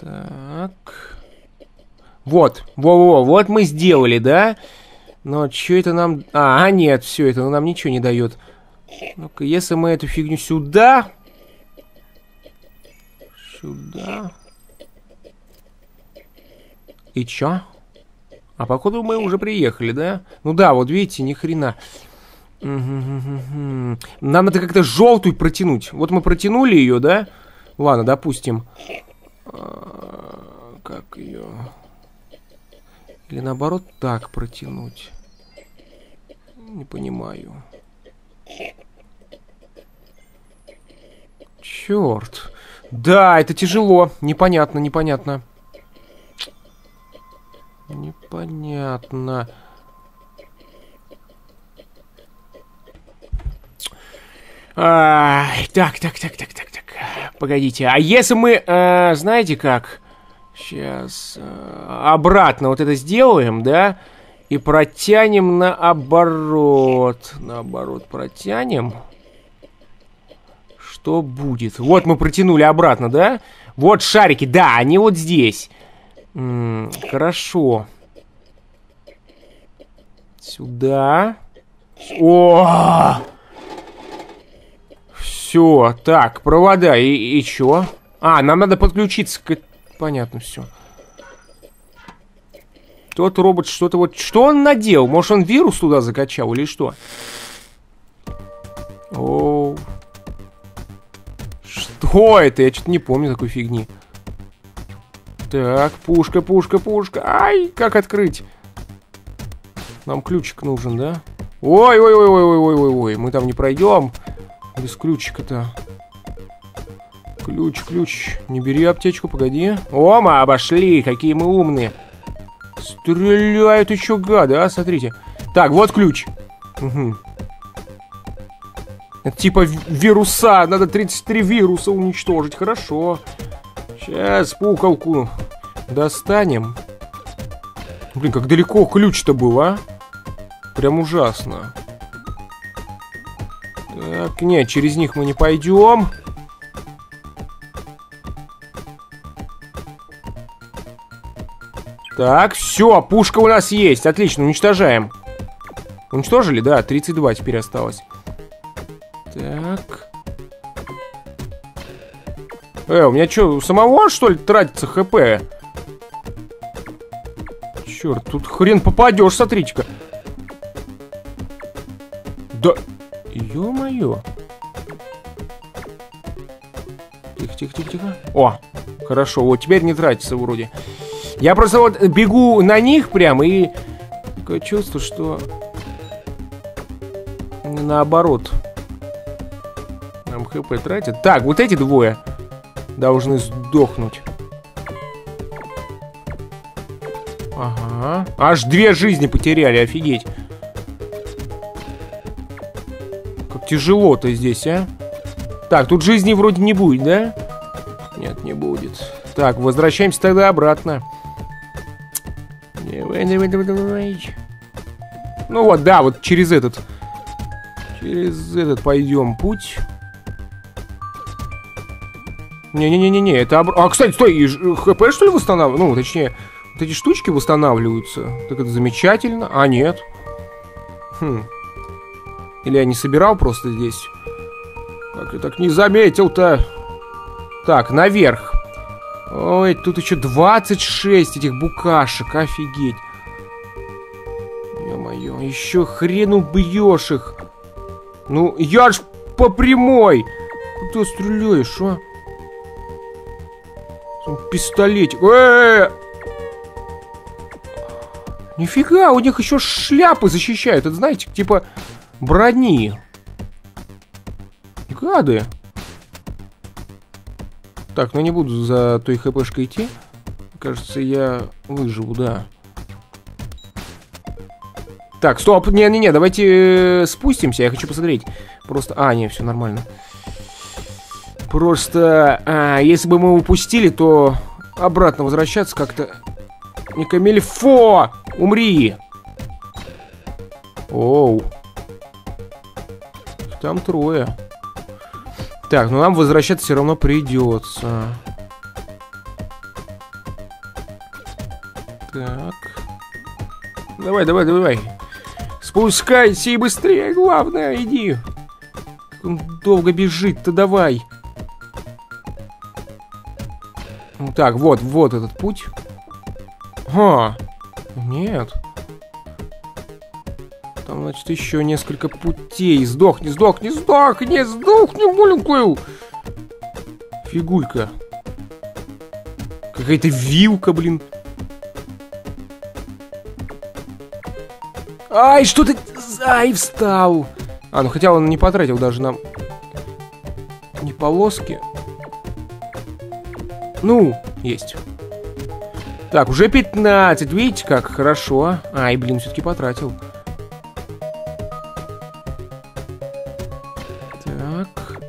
Так. Вот. Во-во-во. Вот мы сделали, да? Но что это нам... А, нет, все это нам ничего не дает. Ну-ка, если мы эту фигню сюда... Сюда... И чё? А походу мы уже приехали, да? Ну да, вот видите, ни хрена. Нам надо как-то желтую протянуть. Вот мы протянули ее, да? Ладно, допустим... Как ее? Или наоборот так протянуть? Не понимаю. Черт. Да, это тяжело. Непонятно, непонятно. Непонятно. А, так, так, так, так, так, так. Погодите. А если мы, э, знаете как? Сейчас э, обратно вот это сделаем, да? И протянем наоборот. Наоборот протянем. Что будет? Вот мы протянули обратно, да? Вот шарики, да, они вот здесь. М-м, хорошо. Сюда. О-о-о! Все, так, провода, и, и чё? А, нам надо подключиться к... Понятно, все. Тот робот что-то вот... Что он надел? Может, он вирус туда закачал или что? Оу. Что это? Я что-то не помню такой фигни. Так, пушка, пушка, пушка. Ай, как открыть? Нам ключик нужен, да? Ой-ой-ой-ой-ой-ой-ой-ой. Мы там не пройдем. Без ключика-то. Ключ, ключ. Не бери аптечку, погоди. О, мы обошли, какие мы умные. Стреляют еще гады, а, смотрите. Так, вот ключ. Угу. Это типа вируса. Надо тридцать три вируса уничтожить. Хорошо. Сейчас пуколку достанем. Блин, как далеко ключ-то был, а? Прям ужасно. Так, нет, через них мы не пойдем. Так, все, пушка у нас есть. Отлично, уничтожаем. Уничтожили? Да, тридцать два теперь осталось. Так. Э, у меня что, у самого, что ли, тратится ХП? Черт, тут хрен попадешь, смотрите-ка. Да, ё-моё. Тихо-тихо-тихо-тихо. О, хорошо, вот теперь не тратится вроде. Я просто вот бегу на них прям и... Такое чувство, что... Наоборот. Нам ХП тратят. Так, вот эти двое должны сдохнуть. Ага. Аж две жизни потеряли, офигеть. Как тяжело-то здесь, а? Так, тут жизни вроде не будет, да? Нет, не будет. Так, возвращаемся тогда обратно. Давай, давай, давай, давай. Ну вот, да, вот через этот... Через этот пойдем путь. Не-не-не-не-не, это... Об... А, кстати, стой, ХП, что ли, восстанавливают? Ну, точнее... Вот эти штучки восстанавливаются. Так это замечательно. А, нет. Хм. Или я не собирал просто здесь? Как я так не заметил-то? Так, наверх. Ой, тут еще двадцать шесть этих букашек. Офигеть. Ё-моё, еще хрен убьешь их. Ну, я ж по прямой. Куда стреляешь, а? Пистолетик. Э-э-э! Нифига, у них еще шляпы защищают. Это, знаете, типа брони. Гады. Так, ну не буду за той хпшкой идти. Кажется, я выживу, да. Так, стоп. Не-не-не, давайте спустимся. Я хочу посмотреть. Просто... А, не, все нормально. Просто... А, если бы мы упустили, то обратно возвращаться как-то... Не камильфо! Умри! Оу. Там трое. Так, ну нам возвращаться все равно придется. Так. Давай, давай, давай. Спускайся и быстрее, главное, иди. Он долго бежит-то, давай. Так, вот, вот этот путь. Ха, нет. Там, значит, еще несколько путей. Сдохни, сдохни, сдохни, сдохни, маленькую. Фигулька. Какая-то вилка, блин. Ай, что ты... Ай, встал. А, ну хотя он не потратил даже нам... Ни полоски. Ну, есть. Так, уже пятнадцать, видите, как хорошо. Ай, блин, все-таки потратил. Так.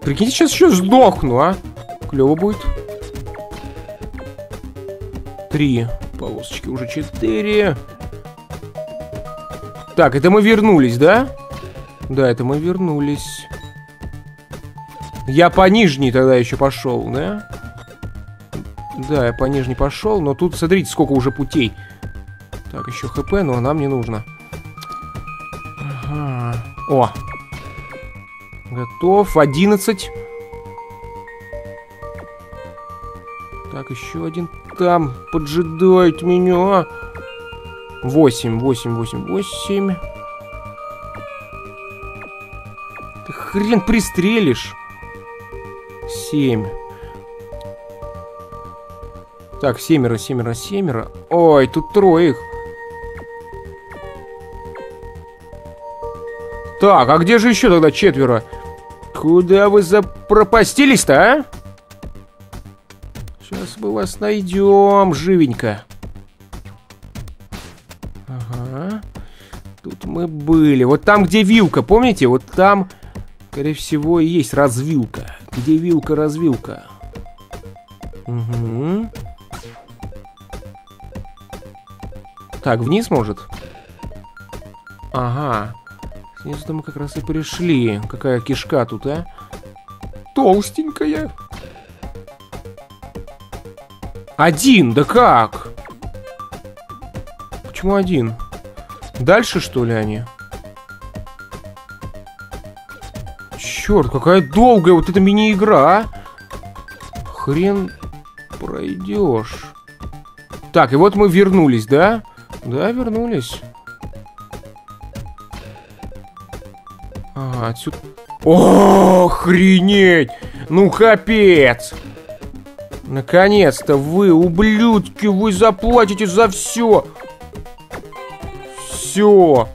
Прикиньте, сейчас еще сдохну, а. Клево будет. Три полосочки, уже четыре. Так, это мы вернулись, да? Да, это мы вернулись. Я по нижней тогда еще пошел, да? Да, я по нижней пошел, но тут, смотрите, сколько уже путей. Так, еще ХП, но нам не нужно. Ага. О! Готов. одиннадцать. Так, еще один там поджидает меня. восемь, восемь, восемь, восемь. хрен пристрелишь. Семь. Так, семеро, семеро, семеро. Ой, тут троих. Так, а где же еще тогда четверо? Куда вы запропастились-то, а? Сейчас мы вас найдем живенько. Ага. Тут мы были. Вот там, где вилка, помните? Вот там, скорее всего, и есть развилка. Где вилка, развилка. Угу. Так, вниз может? Ага. Снизу-то мы как раз и пришли. Какая кишка тут, а? Толстенькая. Один, да как? Почему один? Дальше, что ли, они? Черт, какая долгая вот эта мини-игра, а? Хрен пройдешь. Так, и вот мы вернулись, да? Да, вернулись. Ага, отсюда... О, охренеть! Ну, капец! Наконец-то вы, ублюдки, вы заплатите за все! Все!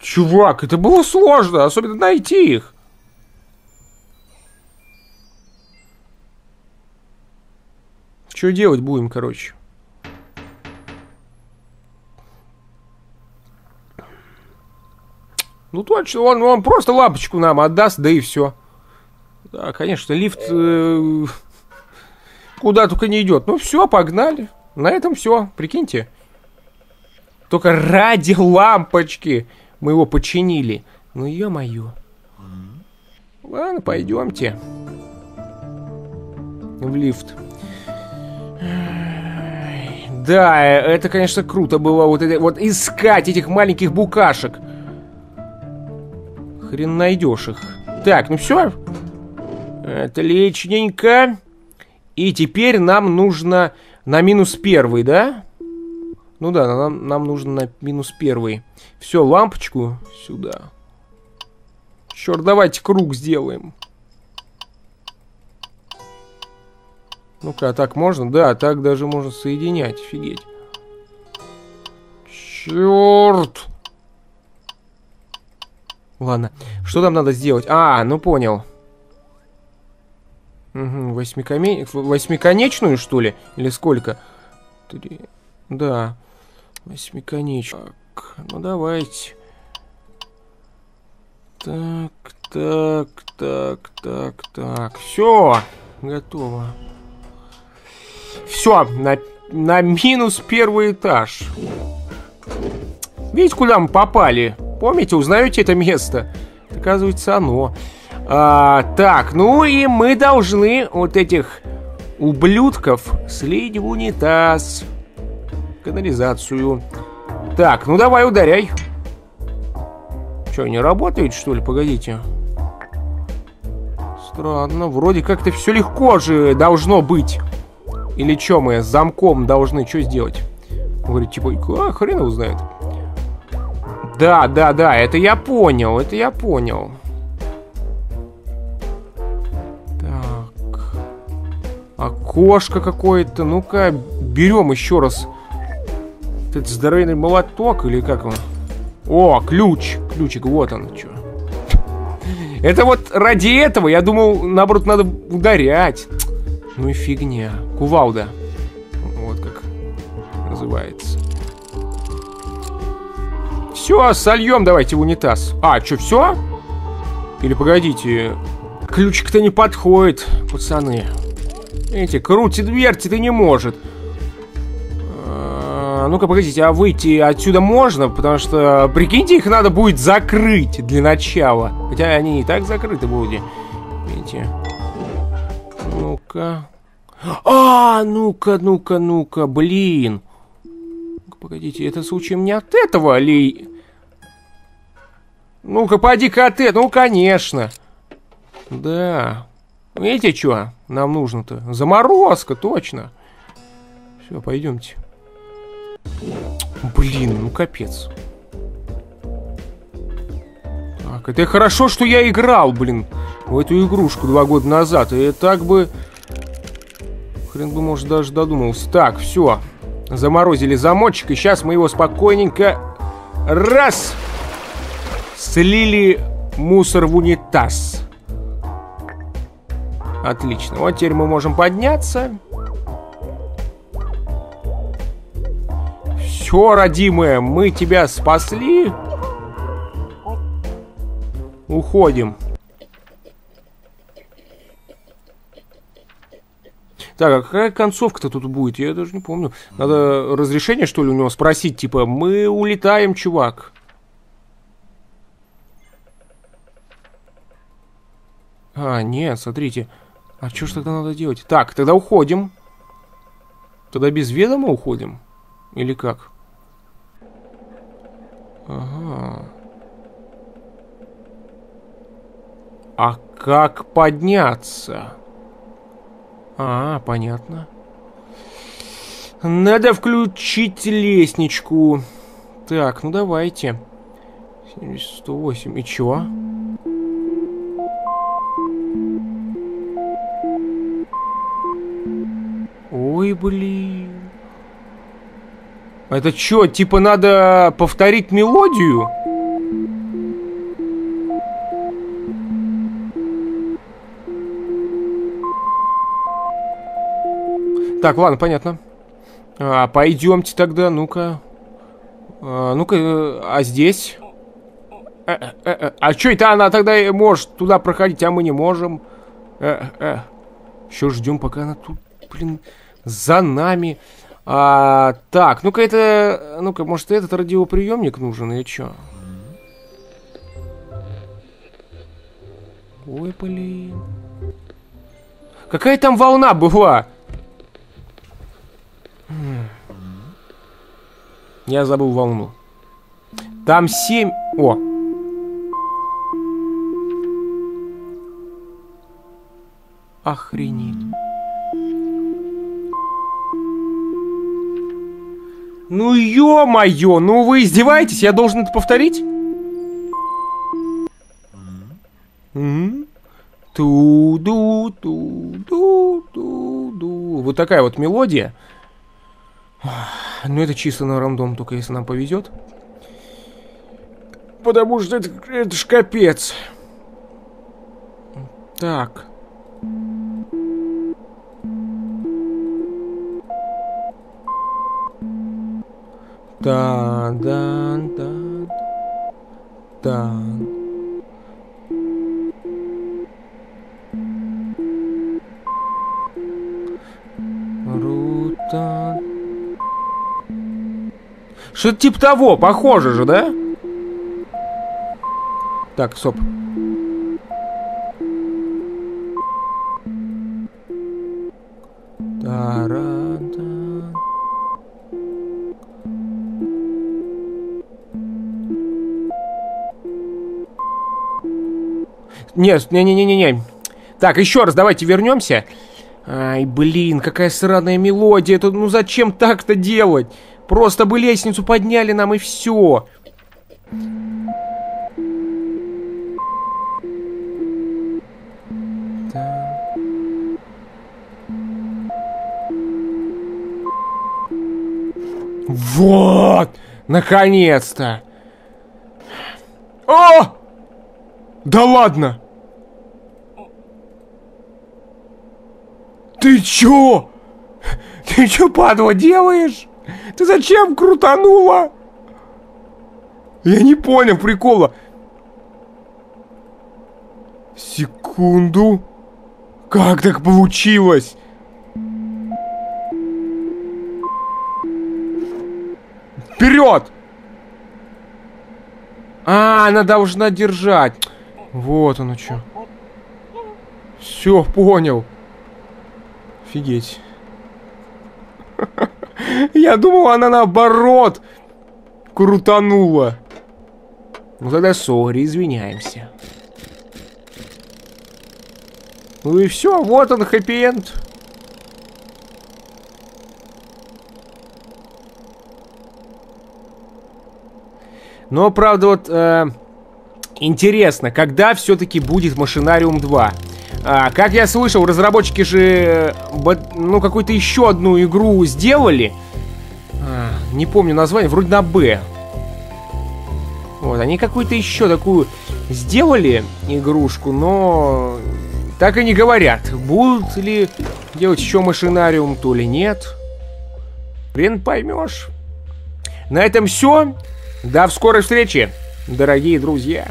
Чувак, это было сложно, особенно найти их! Что делать будем, короче? Ну точно, он, он просто лапочку нам отдаст, да и все. Да, конечно, лифт э, куда только не идет. Ну все, погнали. На этом все, прикиньте. Только ради лампочки мы его починили. Ну ё-моё. Ладно, пойдемте в лифт. Да, это, конечно, круто было вот, это, вот искать этих маленьких букашек. Хрен найдешь их. Так, ну все. Отличненько. И теперь нам нужно на минус первый, да? Ну да, нам, нам нужно на минус первый. Все, лампочку сюда. Черт, давайте круг сделаем. Ну-ка, а так можно? Да, так даже можно соединять, офигеть. Черт! Ладно, что там надо сделать? А, ну понял. Угу, восьмикоме... восьмиконечную, что ли? Или сколько? Три... Да, восьмиконечную. Так, ну давайте. Так, так, так, так, так. Все, готово. Все, на, на минус первый этаж. Видите, куда мы попали? Помните, узнаете это место? Оказывается, оно. А, так, ну и мы должны вот этих ублюдков слить в унитаз. Канализацию. Так, ну давай, ударяй. Че, не работает, что ли? Погодите. Странно, вроде как-то все легко же должно быть. Или что мы с замком должны что сделать? Говорит, типа, а, хрен его знает. Да, да, да, это я понял, это я понял. Так. Окошко какое-то. Ну-ка, берем еще раз. Этот здоровенный молоток, или как он? О, ключ. Ключик, вот он, что. Это вот ради этого, я думал, наоборот, надо ударять. Ну и фигня. Кувалда. Вот как называется. Все, сольем давайте в унитаз. А, что, все? Или погодите. Ключик-то не подходит, пацаны. Видите, крутит, вертит и не может. А, ну-ка, погодите, а выйти отсюда можно? Потому что, прикиньте, их надо будет закрыть для начала. Хотя они и так закрыты были. Видите? Ну-ка. А, ну-ка, ну-ка, ну-ка, блин. Погодите, это случаем не от этого ли? Ну-ка, поди-ка от этого. Ну, конечно. Да. Видите, что нам нужно-то? Заморозка, точно. Все, пойдемте. Блин, ну капец. Так, это хорошо, что я играл, блин, в эту игрушку два года назад. И так бы... Хрен бы, может, даже додумался. Так, все. Заморозили замочек. И сейчас мы его спокойненько... Раз! Слили мусор в унитаз. Отлично. Вот теперь мы можем подняться. Все, родимая, мы тебя спасли. Уходим. Так, а какая концовка-то тут будет? Я даже не помню. Надо разрешение, что ли, у него спросить? Типа, мы улетаем, чувак. А, нет, смотрите. А что ж тогда надо делать? Так, тогда уходим. Тогда без ведома уходим? Или как? Ага. А как подняться? А, понятно. Надо включить лестничку. Так, ну давайте. семьдесят, сто восемь. И чё? Ой, блин. Это чё, типа надо повторить мелодию? Так, ладно, понятно. А, пойдемте тогда, ну-ка. А, ну-ка, а здесь? А, а, а, а что это она тогда может туда проходить, а мы не можем? А, а. Еще ждем, пока она тут, блин, за нами. А, так, ну-ка это... Ну-ка, может, этот радиоприемник нужен или что? Ой, блин. Какая там волна была? Я забыл волну. Там семь... О! Охренеть. Ну ё-моё! Ну вы издеваетесь? Я должен это повторить? Ту-ду-ту-ду-ду-ду. Вот такая вот мелодия. Ну это чисто на рандом, только если нам повезет. Потому что это, это ж капец. Так. Та да да да. Рута. Что-то типа того, похоже же, да? Так, стоп. Та-ра-та. Нет, не-не-не-не-не. Так, еще раз, давайте вернемся. Ай, блин, какая сраная мелодия. Это, ну зачем так-то делать? Просто бы лестницу подняли нам и все. Да. Вот! Наконец-то! О! Да ладно! Ты чё? Ты чё, падла, делаешь? Ты зачем крутанула? Я не понял прикола. Секунду. Как так получилось? Вперед! А, она должна держать. Вот оно что. Все, понял. Офигеть. Я думал, она наоборот крутанула. Ну тогда сори, извиняемся. Ну и все, вот он, хэппи-энд. Но правда вот э, Интересно, когда все-таки будет Machinarium два? А, как я слышал, разработчики же ну какую-то еще одну игру сделали. А, не помню название, вроде на Б. Вот, они какую-то еще такую сделали игрушку, но так и не говорят, будут ли делать еще Machinarium, то ли нет. Хрен поймешь. На этом все. До скорой встречи, дорогие друзья.